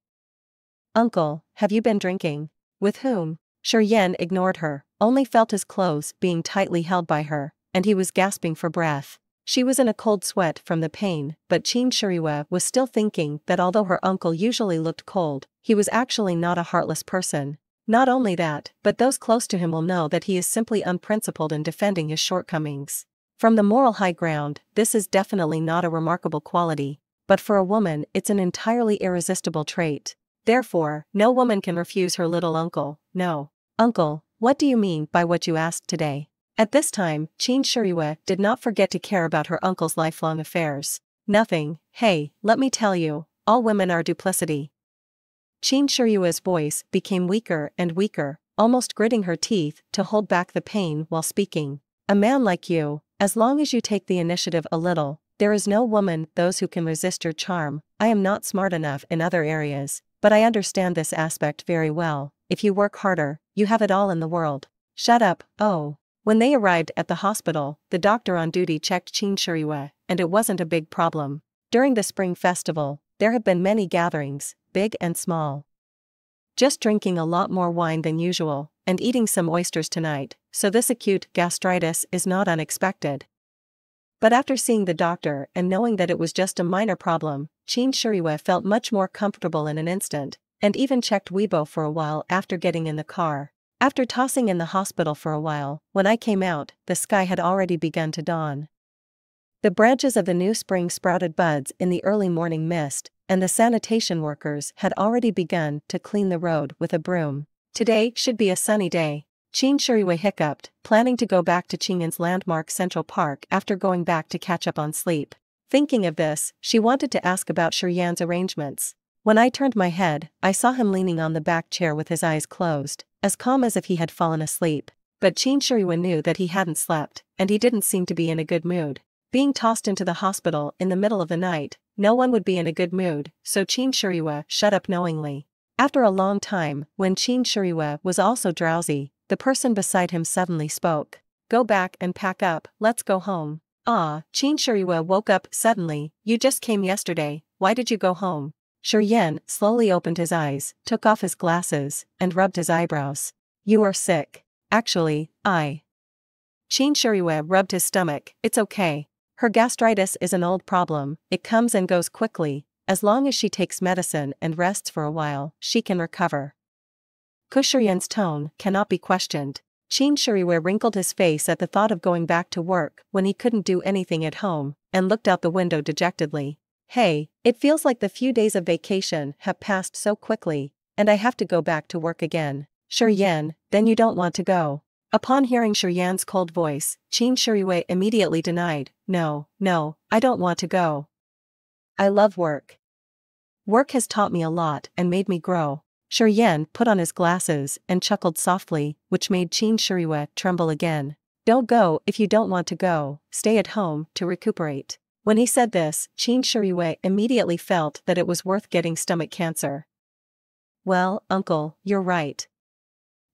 "Uncle, have you been drinking?" "With whom?" Shi Yan ignored her, only felt his clothes being tightly held by her, and he was gasping for breath. She was in a cold sweat from the pain, but Jean Shiriwa was still thinking that although her uncle usually looked cold, he was actually not a heartless person. Not only that, but those close to him will know that he is simply unprincipled in defending his shortcomings. From the moral high ground, this is definitely not a remarkable quality, but for a woman it's an entirely irresistible trait. Therefore, no woman can refuse her little uncle, "No. Uncle, what do you mean by what you asked today?" At this time, Jean Shiriwa did not forget to care about her uncle's lifelong affairs. "Nothing, hey, let me tell you, all women are duplicity." Jean Shiriwa's voice became weaker and weaker, almost gritting her teeth to hold back the pain while speaking. "A man like you, as long as you take the initiative a little, there is no woman those who can resist your charm. I am not smart enough in other areas, but I understand this aspect very well. If you work harder, you have it all in the world." "Shut up, oh." When they arrived at the hospital, the doctor on duty checked Jean Shiriwa, and it wasn't a big problem. During the Spring Festival, there had been many gatherings, big and small. Just drinking a lot more wine than usual, and eating some oysters tonight, so this acute gastritis is not unexpected. But after seeing the doctor and knowing that it was just a minor problem, Jean Shiriwa felt much more comfortable in an instant, and even checked Weibo for a while after getting in the car. "After tossing in the hospital for a while, when I came out, the sky had already begun to dawn. The branches of the new spring sprouted buds in the early morning mist, and the sanitation workers had already begun to clean the road with a broom. Today should be a sunny day." Jean Shiriwa hiccuped, planning to go back to Qing'an's landmark Central Park after going back to catch up on sleep. Thinking of this, she wanted to ask about Shi Yan's arrangements. "When I turned my head, I saw him leaning on the back chair with his eyes closed, as calm as if he had fallen asleep." But Jean Shiriwa knew that he hadn't slept, and he didn't seem to be in a good mood. Being tossed into the hospital in the middle of the night, no one would be in a good mood, so Jean Shiriwa shut up knowingly. After a long time, when Jean Shiriwa was also drowsy, the person beside him suddenly spoke. "Go back and pack up, let's go home." "Ah," Jean Shiriwa woke up suddenly, "you just came yesterday, why did you go home?" Shi Yan slowly opened his eyes, took off his glasses, and rubbed his eyebrows. "You are sick. Actually, I..." Jean Shiriwa rubbed his stomach, "It's okay. Her gastritis is an old problem, it comes and goes quickly, as long as she takes medicine and rests for a while, she can recover." Kushiryan's tone cannot be questioned. Jean Shiriwa wrinkled his face at the thought of going back to work when he couldn't do anything at home, and looked out the window dejectedly. "Hey, it feels like the few days of vacation have passed so quickly, and I have to go back to work again." "Shi Yan, then you don't want to go." Upon hearing Shi Yan's cold voice, Jean Shiriwa immediately denied, No, I don't want to go. I love work. Work has taught me a lot and made me grow." Shi Yan put on his glasses and chuckled softly, which made Jean Shiriwa tremble again. "Don't go if you don't want to go, stay at home to recuperate." When he said this, Jean Shiriwa immediately felt that it was worth getting stomach cancer. "Well, uncle, you're right.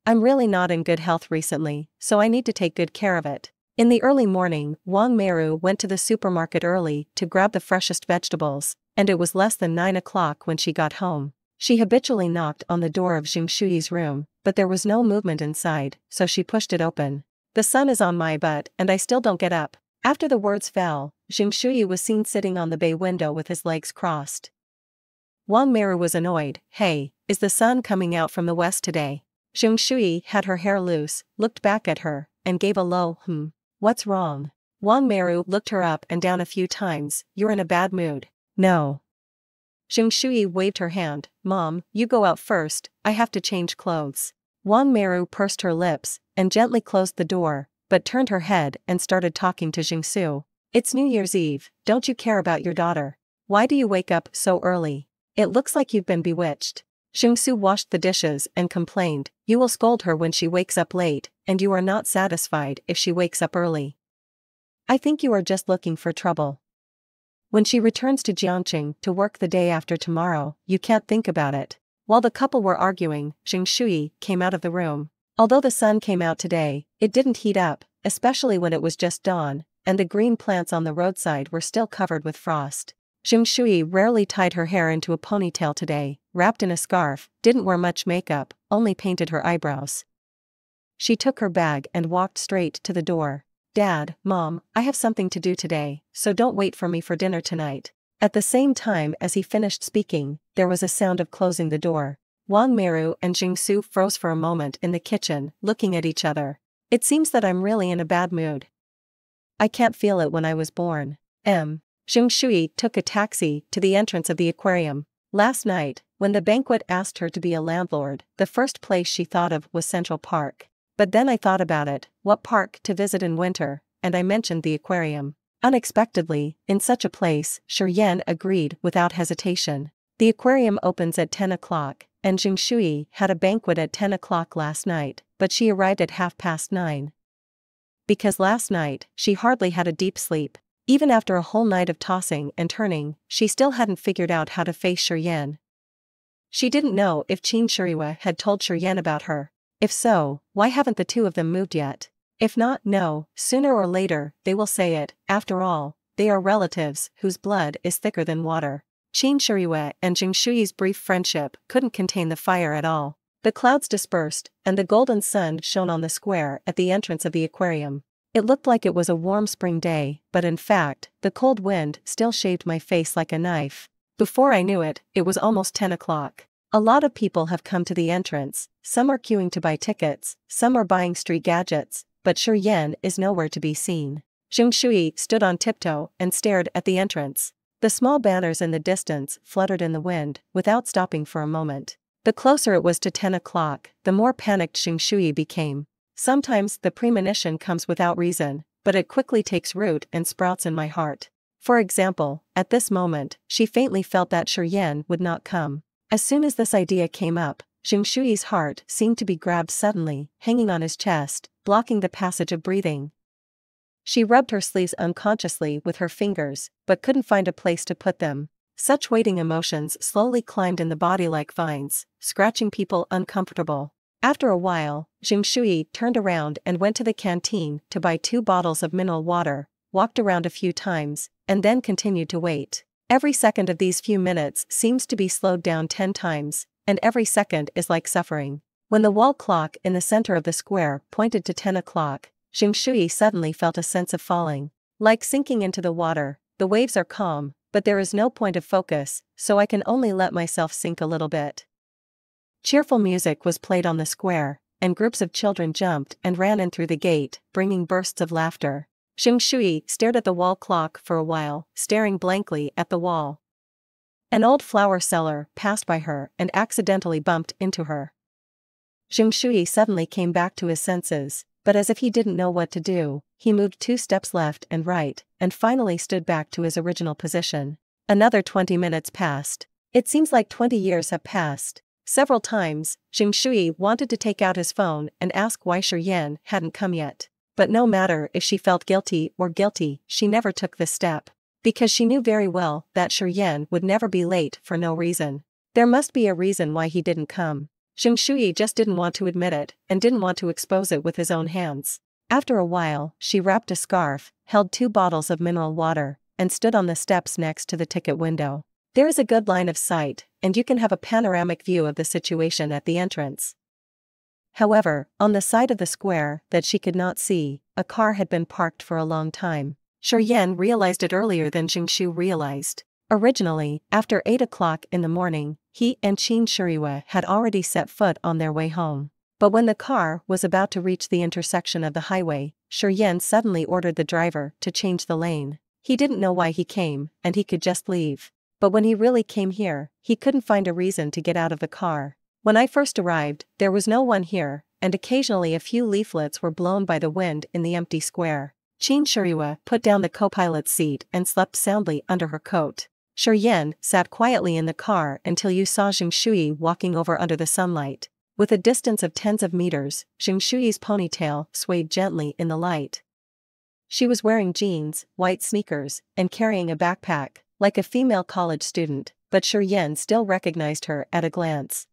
I'm really not in good health recently, so I need to take good care of it." In the early morning, Wang Meru went to the supermarket early to grab the freshest vegetables, and it was less than 9 o'clock when she got home. She habitually knocked on the door of Jing Shuyi's room, but there was no movement inside, so she pushed it open. "The sun is on my butt and I still don't get up." After the words fell, Jing Shuyi was seen sitting on the bay window with his legs crossed. Wang Meru was annoyed. "Hey, is the sun coming out from the west today?" Jing Shuyi had her hair loose, looked back at her, and gave a low, "What's wrong?" Wang Meru looked her up and down a few times. "You're in a bad mood." "No." Jing Shuyi waved her hand. "Mom, you go out first, I have to change clothes." Wang Meru pursed her lips and gently closed the door, but turned her head and started talking to Jingsu. "It's New Year's Eve, don't you care about your daughter? Why do you wake up so early? It looks like you've been bewitched." Jingsu washed the dishes and complained, "You will scold her when she wakes up late, and you are not satisfied if she wakes up early. I think you are just looking for trouble. When she returns to Jiangcheng to work the day after tomorrow, you can't think about it." While the couple were arguing, Zheng Shui came out of the room. Although the sun came out today, it didn't heat up, especially when it was just dawn, and the green plants on the roadside were still covered with frost. Zheng Shui rarely tied her hair into a ponytail today, wrapped in a scarf, didn't wear much makeup, only painted her eyebrows. She took her bag and walked straight to the door. "Dad, Mom, I have something to do today, so don't wait for me for dinner tonight." At the same time as he finished speaking, there was a sound of closing the door. Wang Meru and Jingsu froze for a moment in the kitchen, looking at each other. "It seems that I'm really in a bad mood. I can't feel it when I was born." Zheng Shui took a taxi to the entrance of the aquarium. Last night, when the banquet asked her to be a landlord, the first place she thought of was Central Park. But then I thought about it, what park to visit in winter, and I mentioned the aquarium. Unexpectedly, in such a place, Shi Yan agreed without hesitation. The aquarium opens at 10 o'clock, and Zheng Shui had a banquet at 10 o'clock last night, but she arrived at 9:30. Because last night, she hardly had a deep sleep. Even after a whole night of tossing and turning, she still hadn't figured out how to face Shi Yan. She didn't know if Qin Shiriwa had told Shi Yan about her. If so, why haven't the two of them moved yet? If not, no, sooner or later, they will say it. After all, they are relatives whose blood is thicker than water. Qin Shiriwa and Zheng Shui's brief friendship couldn't contain the fire at all. The clouds dispersed, and the golden sun shone on the square at the entrance of the aquarium. It looked like it was a warm spring day, but in fact, the cold wind still shaved my face like a knife. Before I knew it, it was almost 10 o'clock. A lot of people have come to the entrance, some are queuing to buy tickets, some are buying street gadgets, but Shi Yan is nowhere to be seen. Zheng Shui stood on tiptoe and stared at the entrance. The small banners in the distance fluttered in the wind, without stopping for a moment. The closer it was to 10 o'clock, the more panicked Zheng Shui became. Sometimes the premonition comes without reason, but it quickly takes root and sprouts in my heart. For example, at this moment, she faintly felt that Shi Yan would not come. As soon as this idea came up, Zheng Shui's heart seemed to be grabbed suddenly, hanging on his chest, blocking the passage of breathing. She rubbed her sleeves unconsciously with her fingers, but couldn't find a place to put them. Such waiting emotions slowly climbed in the body like vines, scratching people uncomfortable. After a while, Zheng Shui turned around and went to the canteen to buy 2 bottles of mineral water, walked around a few times, and then continued to wait. Every second of these few minutes seems to be slowed down 10 times, and every second is like suffering. When the wall clock in the center of the square pointed to 10 o'clock, Zheng Shui suddenly felt a sense of falling. Like sinking into the water, the waves are calm, but there is no point of focus, so I can only let myself sink a little bit. Cheerful music was played on the square, and groups of children jumped and ran in through the gate, bringing bursts of laughter. Zheng Shui stared at the wall clock for a while, staring blankly at the wall. An old flower seller passed by her and accidentally bumped into her. Zheng Shui suddenly came back to his senses, but as if he didn't know what to do, he moved 2 steps left and right, and finally stood back to his original position. Another 20 minutes passed. It seems like 20 years have passed. Several times, Zheng Shui wanted to take out his phone and ask why Shi Yan hadn't come yet. But no matter if she felt guilty or guilty, she never took this step. Because she knew very well that Shi Yan would never be late for no reason. There must be a reason why he didn't come. Zheng Shui just didn't want to admit it, and didn't want to expose it with his own hands. After a while, she wrapped a scarf, held 2 bottles of mineral water, and stood on the steps next to the ticket window. There is a good line of sight, and you can have a panoramic view of the situation at the entrance. However, on the side of the square that she could not see, a car had been parked for a long time. Shi Yan realized it earlier than Zheng Shui realized. Originally, after 8 o'clock in the morning, he and Qin Shiriwa had already set foot on their way home. But when the car was about to reach the intersection of the highway, Shi Yan suddenly ordered the driver to change the lane. He didn't know why he came, and he could just leave. But when he really came here, he couldn't find a reason to get out of the car. When I first arrived, there was no one here, and occasionally a few leaflets were blown by the wind in the empty square. Qin Shiriwa put down the co-pilot's seat and slept soundly under her coat. Shi Yan sat quietly in the car until you saw Zheng Shui walking over under the sunlight. With a distance of tens of meters, Zheng Shui's ponytail swayed gently in the light. She was wearing jeans, white sneakers, and carrying a backpack, like a female college student, but Shi Yan still recognized her at a glance.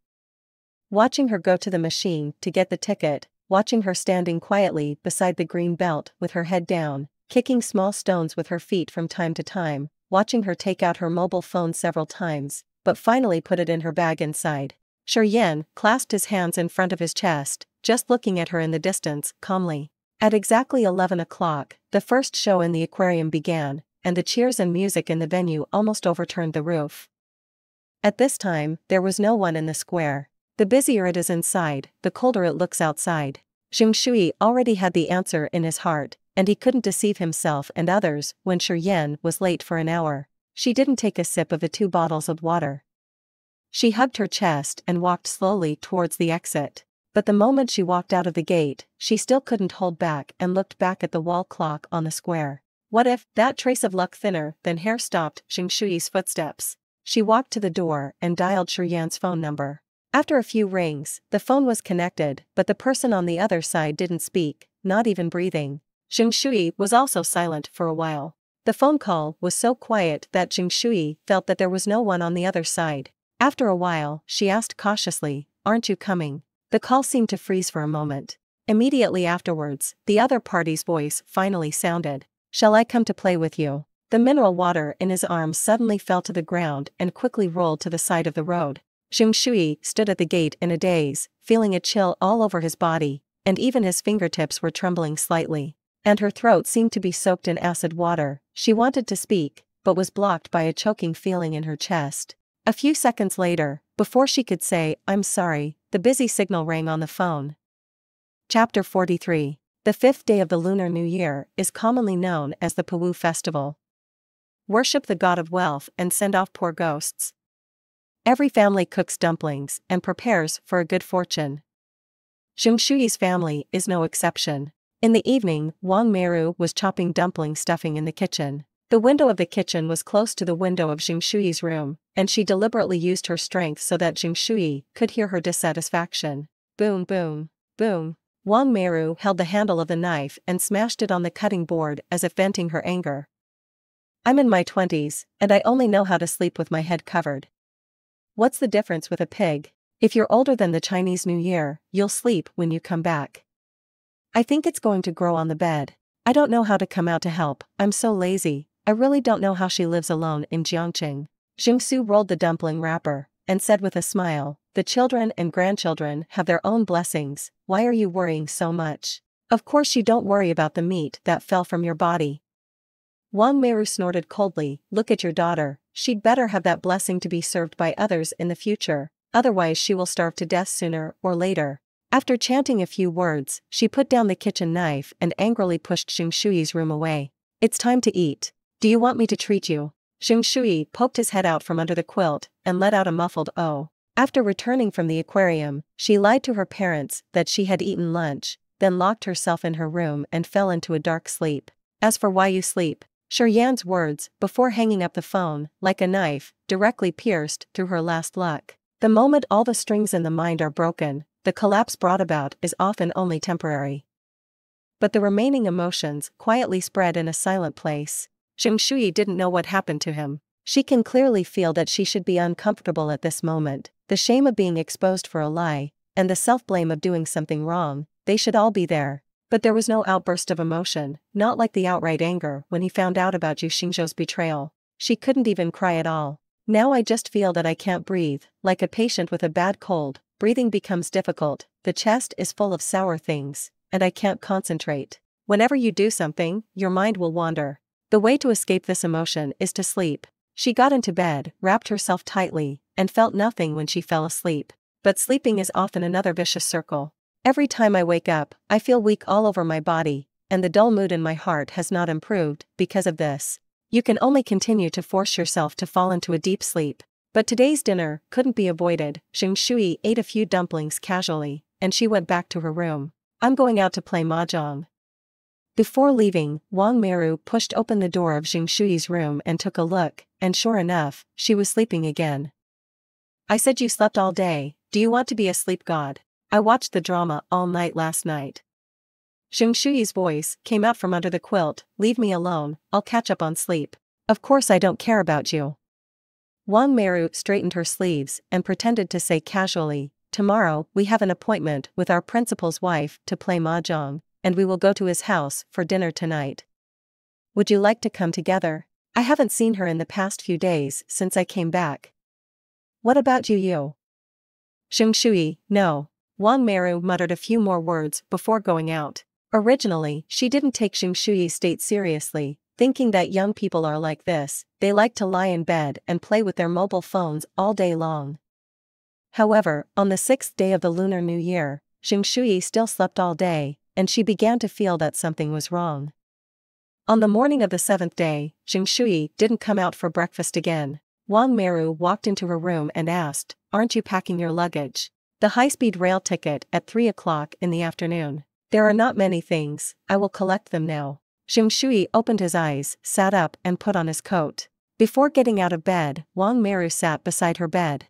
Watching her go to the machine to get the ticket, watching her standing quietly beside the green belt with her head down, kicking small stones with her feet from time to time, watching her take out her mobile phone several times, but finally put it in her bag inside. Shi Yan clasped his hands in front of his chest, just looking at her in the distance, calmly. At exactly 11 o'clock, the first show in the aquarium began, and the cheers and music in the venue almost overturned the roof. At this time, there was no one in the square. The busier it is inside, the colder it looks outside. Zheng Shui already had the answer in his heart, and he couldn't deceive himself and others when Shi Yan was late for an hour. She didn't take a sip of the two bottles of water. She hugged her chest and walked slowly towards the exit. But the moment she walked out of the gate, she still couldn't hold back and looked back at the wall clock on the square. What if that trace of luck thinner than hair stopped Zheng Shui's footsteps? She walked to the door and dialed Shi Yan's phone number. After a few rings, the phone was connected, but the person on the other side didn't speak, not even breathing. Zheng Shui was also silent for a while. The phone call was so quiet that Zheng Shui felt that there was no one on the other side. After a while, she asked cautiously, "Aren't you coming?" The call seemed to freeze for a moment. Immediately afterwards, the other party's voice finally sounded. "Shall I come to play with you?" The mineral water in his arm suddenly fell to the ground and quickly rolled to the side of the road. Zheng Shui stood at the gate in a daze, feeling a chill all over his body, and even his fingertips were trembling slightly. And her throat seemed to be soaked in acid water. She wanted to speak, but was blocked by a choking feeling in her chest. A few seconds later, before she could say, "I'm sorry," the busy signal rang on the phone. Chapter 43. The fifth day of the Lunar New Year is commonly known as the Puwu Festival. Worship the god of wealth and send off poor ghosts. Every family cooks dumplings and prepares for a good fortune. Zheng Shui's family is no exception. In the evening, Wang Meru was chopping dumpling stuffing in the kitchen. The window of the kitchen was close to the window of Zheng Shui's room, and she deliberately used her strength so that Zheng Shui could hear her dissatisfaction. Boom, boom, boom. Wang Meru held the handle of the knife and smashed it on the cutting board as if venting her anger. "I'm in my 20s, and I only know how to sleep with my head covered. What's the difference with a pig? If you're older than the Chinese New Year, you'll sleep when you come back. I think it's going to grow on the bed. I don't know how to come out to help, I'm so lazy." I really don't know how she lives alone in Jiangqing. Zheng Su rolled the dumpling wrapper, and said with a smile, "The children and grandchildren have their own blessings, why are you worrying so much? Of course you don't worry about the meat that fell from your body." Wang Meru snorted coldly, "Look at your daughter, she'd better have that blessing to be served by others in the future, otherwise she will starve to death sooner or later." After chanting a few words, she put down the kitchen knife and angrily pushed Zheng Shui's room away. "It's time to eat. Do you want me to treat you?" Zheng Shui poked his head out from under the quilt and let out a muffled "oh." After returning from the aquarium, she lied to her parents that she had eaten lunch, then locked herself in her room and fell into a dark sleep. As for why you sleep, Shi Yan's words, before hanging up the phone, like a knife, directly pierced through her last luck. The moment all the strings in the mind are broken, the collapse brought about is often only temporary. But the remaining emotions quietly spread in a silent place. Zheng Shui didn't know what happened to him. She can clearly feel that she should be uncomfortable at this moment, the shame of being exposed for a lie, and the self-blame of doing something wrong, they should all be there. But there was no outburst of emotion, not like the outright anger when he found out about Yu Xingzhou's betrayal. She couldn't even cry at all. "Now I just feel that I can't breathe, like a patient with a bad cold. Breathing becomes difficult, the chest is full of sour things, and I can't concentrate. Whenever you do something, your mind will wander. The way to escape this emotion is to sleep." She got into bed, wrapped herself tightly, and felt nothing when she fell asleep. But sleeping is often another vicious circle. "Every time I wake up, I feel weak all over my body, and the dull mood in my heart has not improved because of this." You can only continue to force yourself to fall into a deep sleep. But today's dinner couldn't be avoided. Xing Shui ate a few dumplings casually, and she went back to her room. I'm going out to play mahjong. Before leaving, Wang Meru pushed open the door of Xing Shui's room and took a look, and sure enough, she was sleeping again. I said you slept all day, do you want to be a sleep god? I watched the drama all night last night. Xing Shui's voice came out from under the quilt, leave me alone, I'll catch up on sleep. Of course I don't care about you. Wang Meru straightened her sleeves and pretended to say casually, tomorrow we have an appointment with our principal's wife to play mahjong, and we will go to his house for dinner tonight. Would you like to come together? I haven't seen her in the past few days since I came back. What about you? Xing Shui, no. Wang Meru muttered a few more words before going out. Originally, she didn't take Xing Shui's state seriously, thinking that young people are like this, they like to lie in bed and play with their mobile phones all day long. However, on the 6th day of the Lunar New Year, Xing Shui still slept all day, and she began to feel that something was wrong. On the morning of the 7th day, Xing Shui didn't come out for breakfast again. Wang Meru walked into her room and asked, aren't you packing your luggage? The high-speed rail ticket at 3 o'clock in the afternoon. There are not many things, I will collect them now. Xing Shui opened his eyes, sat up and put on his coat. Before getting out of bed, Wang Meru sat beside her bed.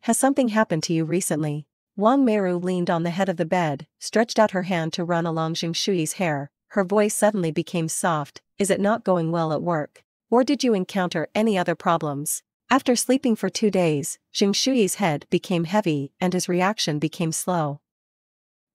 Has something happened to you recently? Wang Meru leaned on the head of the bed, stretched out her hand to run along Xing Shui's hair. Her voice suddenly became soft, is it not going well at work? Or did you encounter any other problems? After sleeping for 2 days, Xing Shui's head became heavy and his reaction became slow.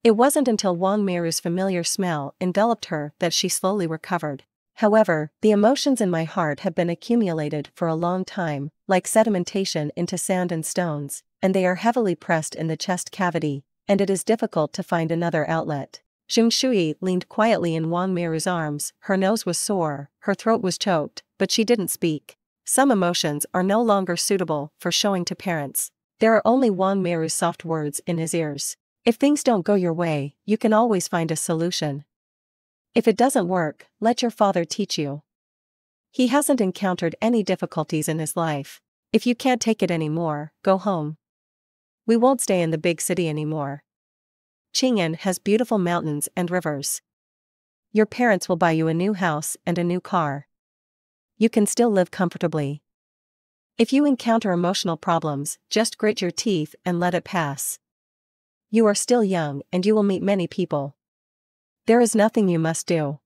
It wasn't until Wang Meru's familiar smell enveloped her that she slowly recovered. However, the emotions in my heart have been accumulated for a long time, like sedimentation into sand and stones, and they are heavily pressed in the chest cavity, and it is difficult to find another outlet. Xing Shui leaned quietly in Wang Meru's arms, her nose was sore, her throat was choked, but she didn't speak. Some emotions are no longer suitable for showing to parents. There are only Wang Meru's soft words in his ears. If things don't go your way, you can always find a solution. If it doesn't work, let your father teach you. He hasn't encountered any difficulties in his life. If you can't take it anymore, go home. We won't stay in the big city anymore. Qing'an has beautiful mountains and rivers. Your parents will buy you a new house and a new car. You can still live comfortably. If you encounter emotional problems, just grit your teeth and let it pass. You are still young and you will meet many people. There is nothing you must do.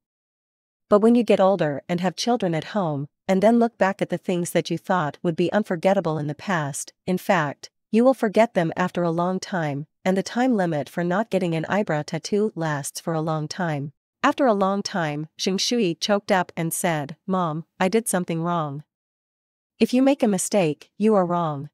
But when you get older and have children at home, and then look back at the things that you thought would be unforgettable in the past, in fact, you will forget them after a long time, and the time limit for not getting an eyebrow tattoo lasts for a long time. After a long time, Xing Shui choked up and said, Mom, I did something wrong. If you make a mistake, you are wrong.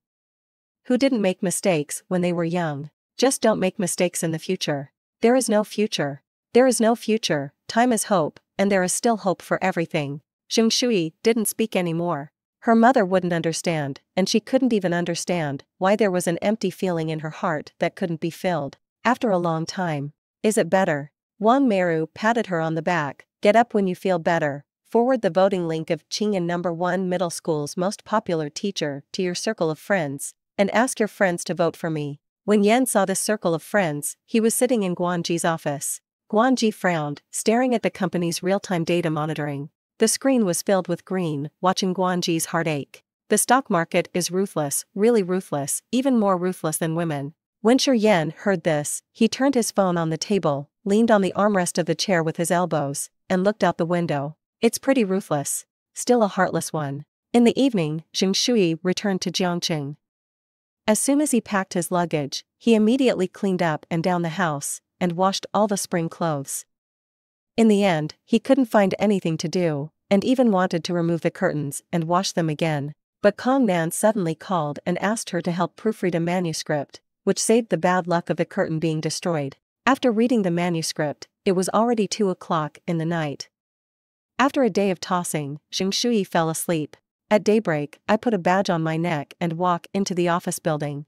Who didn't make mistakes when they were young? Just don't make mistakes in the future. There is no future. There is no future, time is hope, and there is still hope for everything. Xing Shui didn't speak anymore. Her mother wouldn't understand, and she couldn't even understand why there was an empty feeling in her heart that couldn't be filled. After a long time, is it better? Wang Meru patted her on the back, get up when you feel better, forward the voting link of Qing'an No. 1 Middle School's most popular teacher to your circle of friends, and ask your friends to vote for me. When Yan saw this circle of friends, he was sitting in Guanji's office. Guanji frowned, staring at the company's real-time data monitoring. The screen was filled with green, watching Guanji's heart ache. The stock market is ruthless, really ruthless, even more ruthless than women. When Shi Yan heard this, he turned his phone on the table, leaned on the armrest of the chair with his elbows, and looked out the window. It's pretty ruthless. Still a heartless one. In the evening, Xing Shui returned to Jiangcheng. As soon as he packed his luggage, he immediately cleaned up and down the house, and washed all the spring clothes. In the end, he couldn't find anything to do, and even wanted to remove the curtains and wash them again. But Kong Nan suddenly called and asked her to help proofread a manuscript, which saved the bad luck of the curtain being destroyed. After reading the manuscript, it was already 2 o'clock in the night. After a day of tossing, Xing Shui fell asleep. At daybreak, I put a badge on my neck and walk into the office building.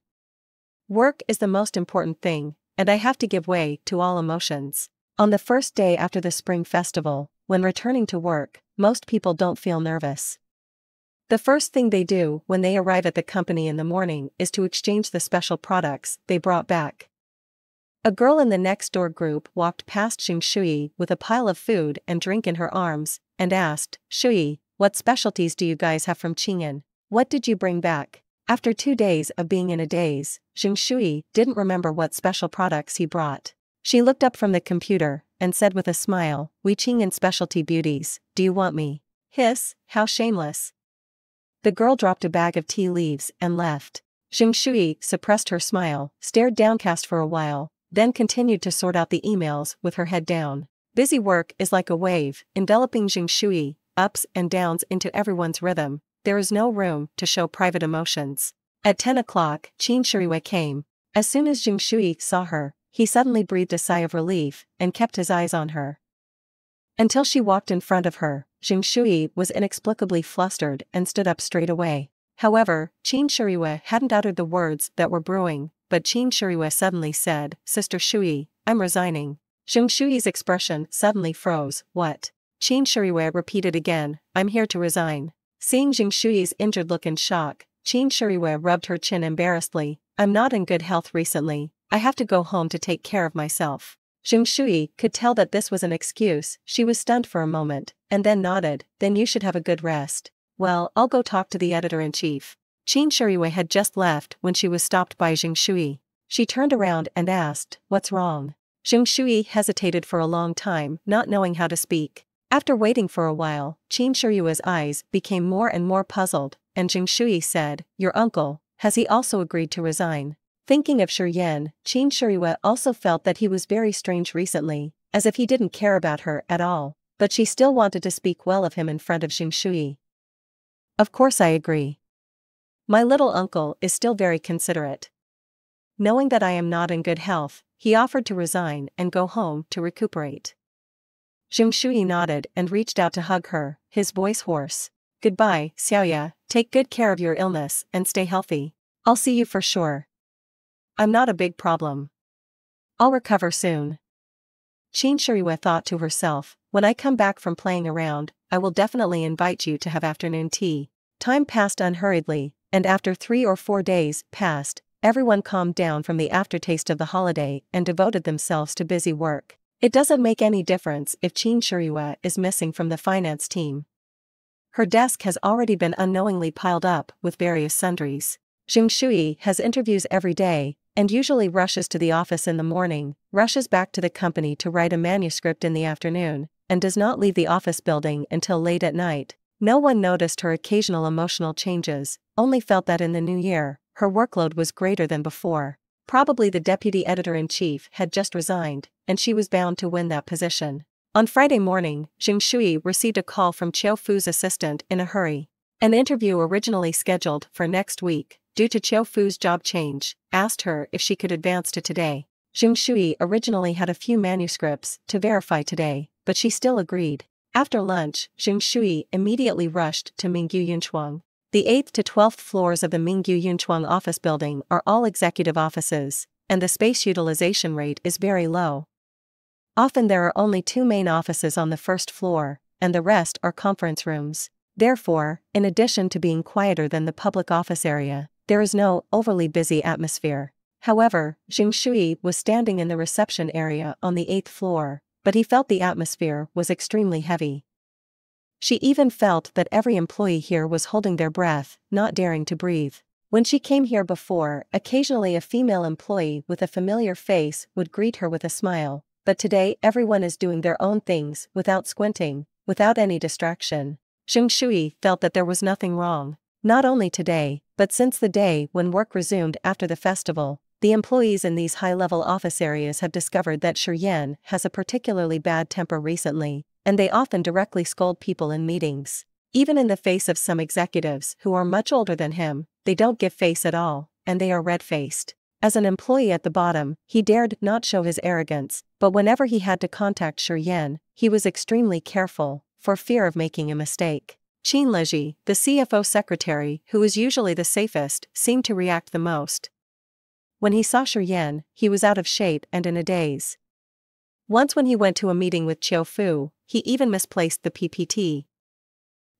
Work is the most important thing, and I have to give way to all emotions. On the first day after the Spring Festival, when returning to work, most people don't feel nervous. The first thing they do when they arrive at the company in the morning is to exchange the special products they brought back. A girl in the next-door group walked past Xing Shui with a pile of food and drink in her arms, and asked, "Shui, what specialties do you guys have from Qing'an? What did you bring back?" After 2 days of being in a daze, Xing Shui didn't remember what special products he brought. She looked up from the computer, and said with a smile, "We Qing'an specialty beauties, do you want me?" Hiss, how shameless. The girl dropped a bag of tea leaves and left. Xing Shui suppressed her smile, stared downcast for a while, then continued to sort out the emails with her head down. Busy work is like a wave, enveloping Xing Shui, ups and downs into everyone's rhythm. There is no room to show private emotions. At 10 o'clock, Qin Shiwei came. As soon as Xing Shui saw her, he suddenly breathed a sigh of relief and kept his eyes on her. Until she walked in front of her, Xing Shui was inexplicably flustered and stood up straight away. However, Qin Shiwei hadn't uttered the words that were brewing, but Qin Shiwei suddenly said, "Sister Shui, I'm resigning." Xing Shui's expression suddenly froze. "What?" Qin Shiwei repeated again, "I'm here to resign." Seeing Xing Shui's injured look in shock, Qin Shiwei rubbed her chin embarrassedly, "I'm not in good health recently, I have to go home to take care of myself." Xing Shui could tell that this was an excuse. She was stunned for a moment, and then nodded, "Then you should have a good rest. Well, I'll go talk to the editor-in-chief." Qin Shiwei had just left when she was stopped by Xing Shui. She turned around and asked, "What's wrong?" Xing Shui hesitated for a long time, not knowing how to speak. After waiting for a while, Qin Shiwei's eyes became more and more puzzled, and Xing Shui said, "Your uncle, has he also agreed to resign?" Thinking of Shi Yan, Qin Shiwei also felt that he was very strange recently, as if he didn't care about her at all, but she still wanted to speak well of him in front of Xing Shui. "Of course I agree. My little uncle is still very considerate. Knowing that I am not in good health, he offered to resign and go home to recuperate." Xing Shui nodded and reached out to hug her, his voice hoarse. "Goodbye, Xiaoya, take good care of your illness and stay healthy. I'll see you for sure. I'm not a big problem. I'll recover soon." Qin Shiwei thought to herself, "When I come back from playing around, I will definitely invite you to have afternoon tea." Time passed unhurriedly, and after 3 or 4 days passed, everyone calmed down from the aftertaste of the holiday and devoted themselves to busy work. It doesn't make any difference if Qin Shiwei is missing from the finance team. Her desk has already been unknowingly piled up with various sundries. Xing Shui has interviews every day, and usually rushes to the office in the morning, rushes back to the company to write a manuscript in the afternoon, and does not leave the office building until late at night. No one noticed her occasional emotional changes, only felt that in the new year, her workload was greater than before. Probably the deputy editor-in-chief had just resigned, and she was bound to win that position. On Friday morning, Xing Shui received a call from Qiao Fu's assistant in a hurry. An interview originally scheduled for next week, due to Qiao Fu's job change, asked her if she could advance to today. Xing Shui originally had a few manuscripts to verify today, but she still agreed. After lunch, Xing Shui immediately rushed to Mingyu Yunchuang. The 8th to 12th floors of the Mingyu Yunchuang office building are all executive offices, and the space utilization rate is very low. Often there are only 2 main offices on the first floor, and the rest are conference rooms. Therefore, in addition to being quieter than the public office area, there is no overly busy atmosphere. However, Xing Shui was standing in the reception area on the 8th floor, but he felt the atmosphere was extremely heavy. She even felt that every employee here was holding their breath, not daring to breathe. When she came here before, occasionally a female employee with a familiar face would greet her with a smile, but today everyone is doing their own things without squinting, without any distraction. Xing Shui felt that there was nothing wrong. Not only today, but since the day when work resumed after the festival, the employees in these high-level office areas have discovered that Shi Yan has a particularly bad temper recently, and they often directly scold people in meetings. Even in the face of some executives who are much older than him, they don't give face at all, and they are red-faced. As an employee at the bottom, he dared not show his arrogance, but whenever he had to contact Shi Yan, he was extremely careful, for fear of making a mistake. Qin Leji, the CFO secretary, who is usually the safest, seemed to react the most. When he saw Shi Yan, he was out of shape and in a daze. Once when he went to a meeting with Qiao Fu, he even misplaced the PPT.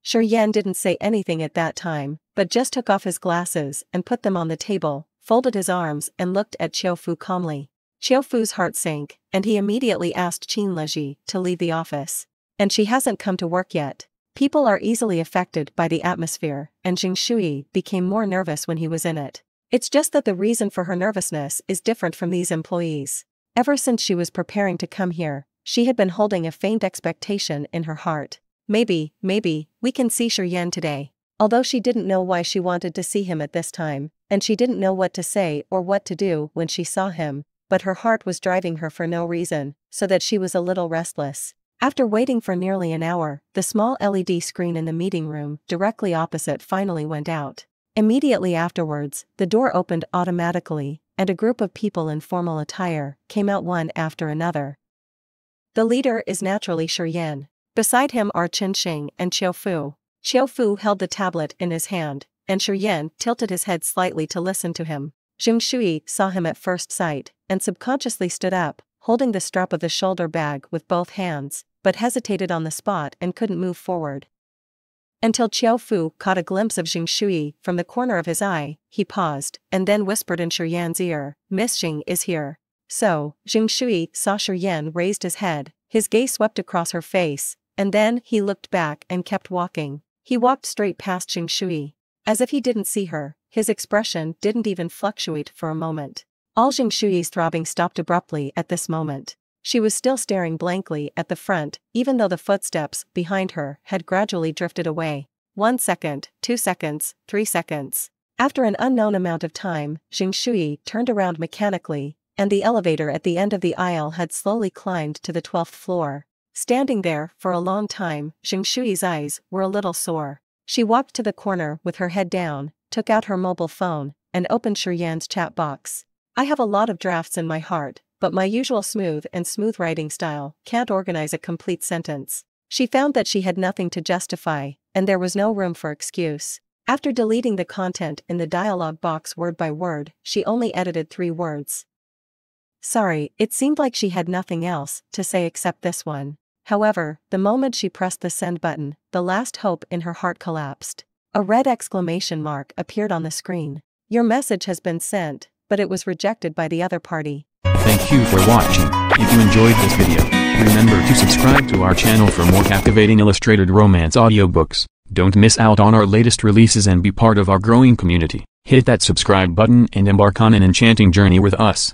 Shi Yan didn't say anything at that time, but just took off his glasses and put them on the table, folded his arms and looked at Qiao Fu calmly. Qiao Fu's heart sank, and he immediately asked Qin Leji to leave the office. And she hasn't come to work yet. People are easily affected by the atmosphere, and Jing Shui became more nervous when he was in it. It's just that the reason for her nervousness is different from these employees. Ever since she was preparing to come here, she had been holding a faint expectation in her heart. Maybe, we can see Shi Yan today. Although she didn't know why she wanted to see him at this time, and she didn't know what to say or what to do when she saw him, but her heart was driving her for no reason, so that she was a little restless. After waiting for nearly an hour, the small LED screen in the meeting room directly opposite finally went out. Immediately afterwards, the door opened automatically, and a group of people in formal attire came out one after another. The leader is naturally Shi Yan. Beside him are Chen Xing and Qiao Fu. Qiao Fu held the tablet in his hand, and Shi Yan tilted his head slightly to listen to him. Jing Shui saw him at first sight, and subconsciously stood up, holding the strap of the shoulder bag with both hands, but hesitated on the spot and couldn't move forward. Until Qiao Fu caught a glimpse of Jing Shui from the corner of his eye, he paused, and then whispered in Shi Yan's ear, "Miss Jing is here." So, Jing Shui saw Shi Yan raised his head, his gaze swept across her face, and then he looked back and kept walking. He walked straight past Jing Shui. As if he didn't see her, his expression didn't even fluctuate for a moment. All Jing Shui's throbbing stopped abruptly at this moment. She was still staring blankly at the front, even though the footsteps behind her had gradually drifted away. 1 second, 2 seconds, 3 seconds. After an unknown amount of time, Jing Shui turned around mechanically, and the elevator at the end of the aisle had slowly climbed to the 12th floor. Standing there for a long time, Jing Shui's eyes were a little sore. She walked to the corner with her head down, took out her mobile phone, and opened Shi Yan's chat box. "I have a lot of drafts in my heart, but my usual smooth writing style can't organize a complete sentence." She found that she had nothing to justify, and there was no room for excuse. After deleting the content in the dialogue box word by word, she only edited 3 words. Sorry, it seemed like she had nothing else to say except this one. However, the moment she pressed the send button, the last hope in her heart collapsed. A red exclamation mark appeared on the screen. "Your message has been sent, but it was rejected by the other party." Thank you for watching. If you enjoyed this video, remember to subscribe to our channel for more captivating illustrated romance audiobooks. Don't miss out on our latest releases and be part of our growing community. Hit that subscribe button and embark on an enchanting journey with us.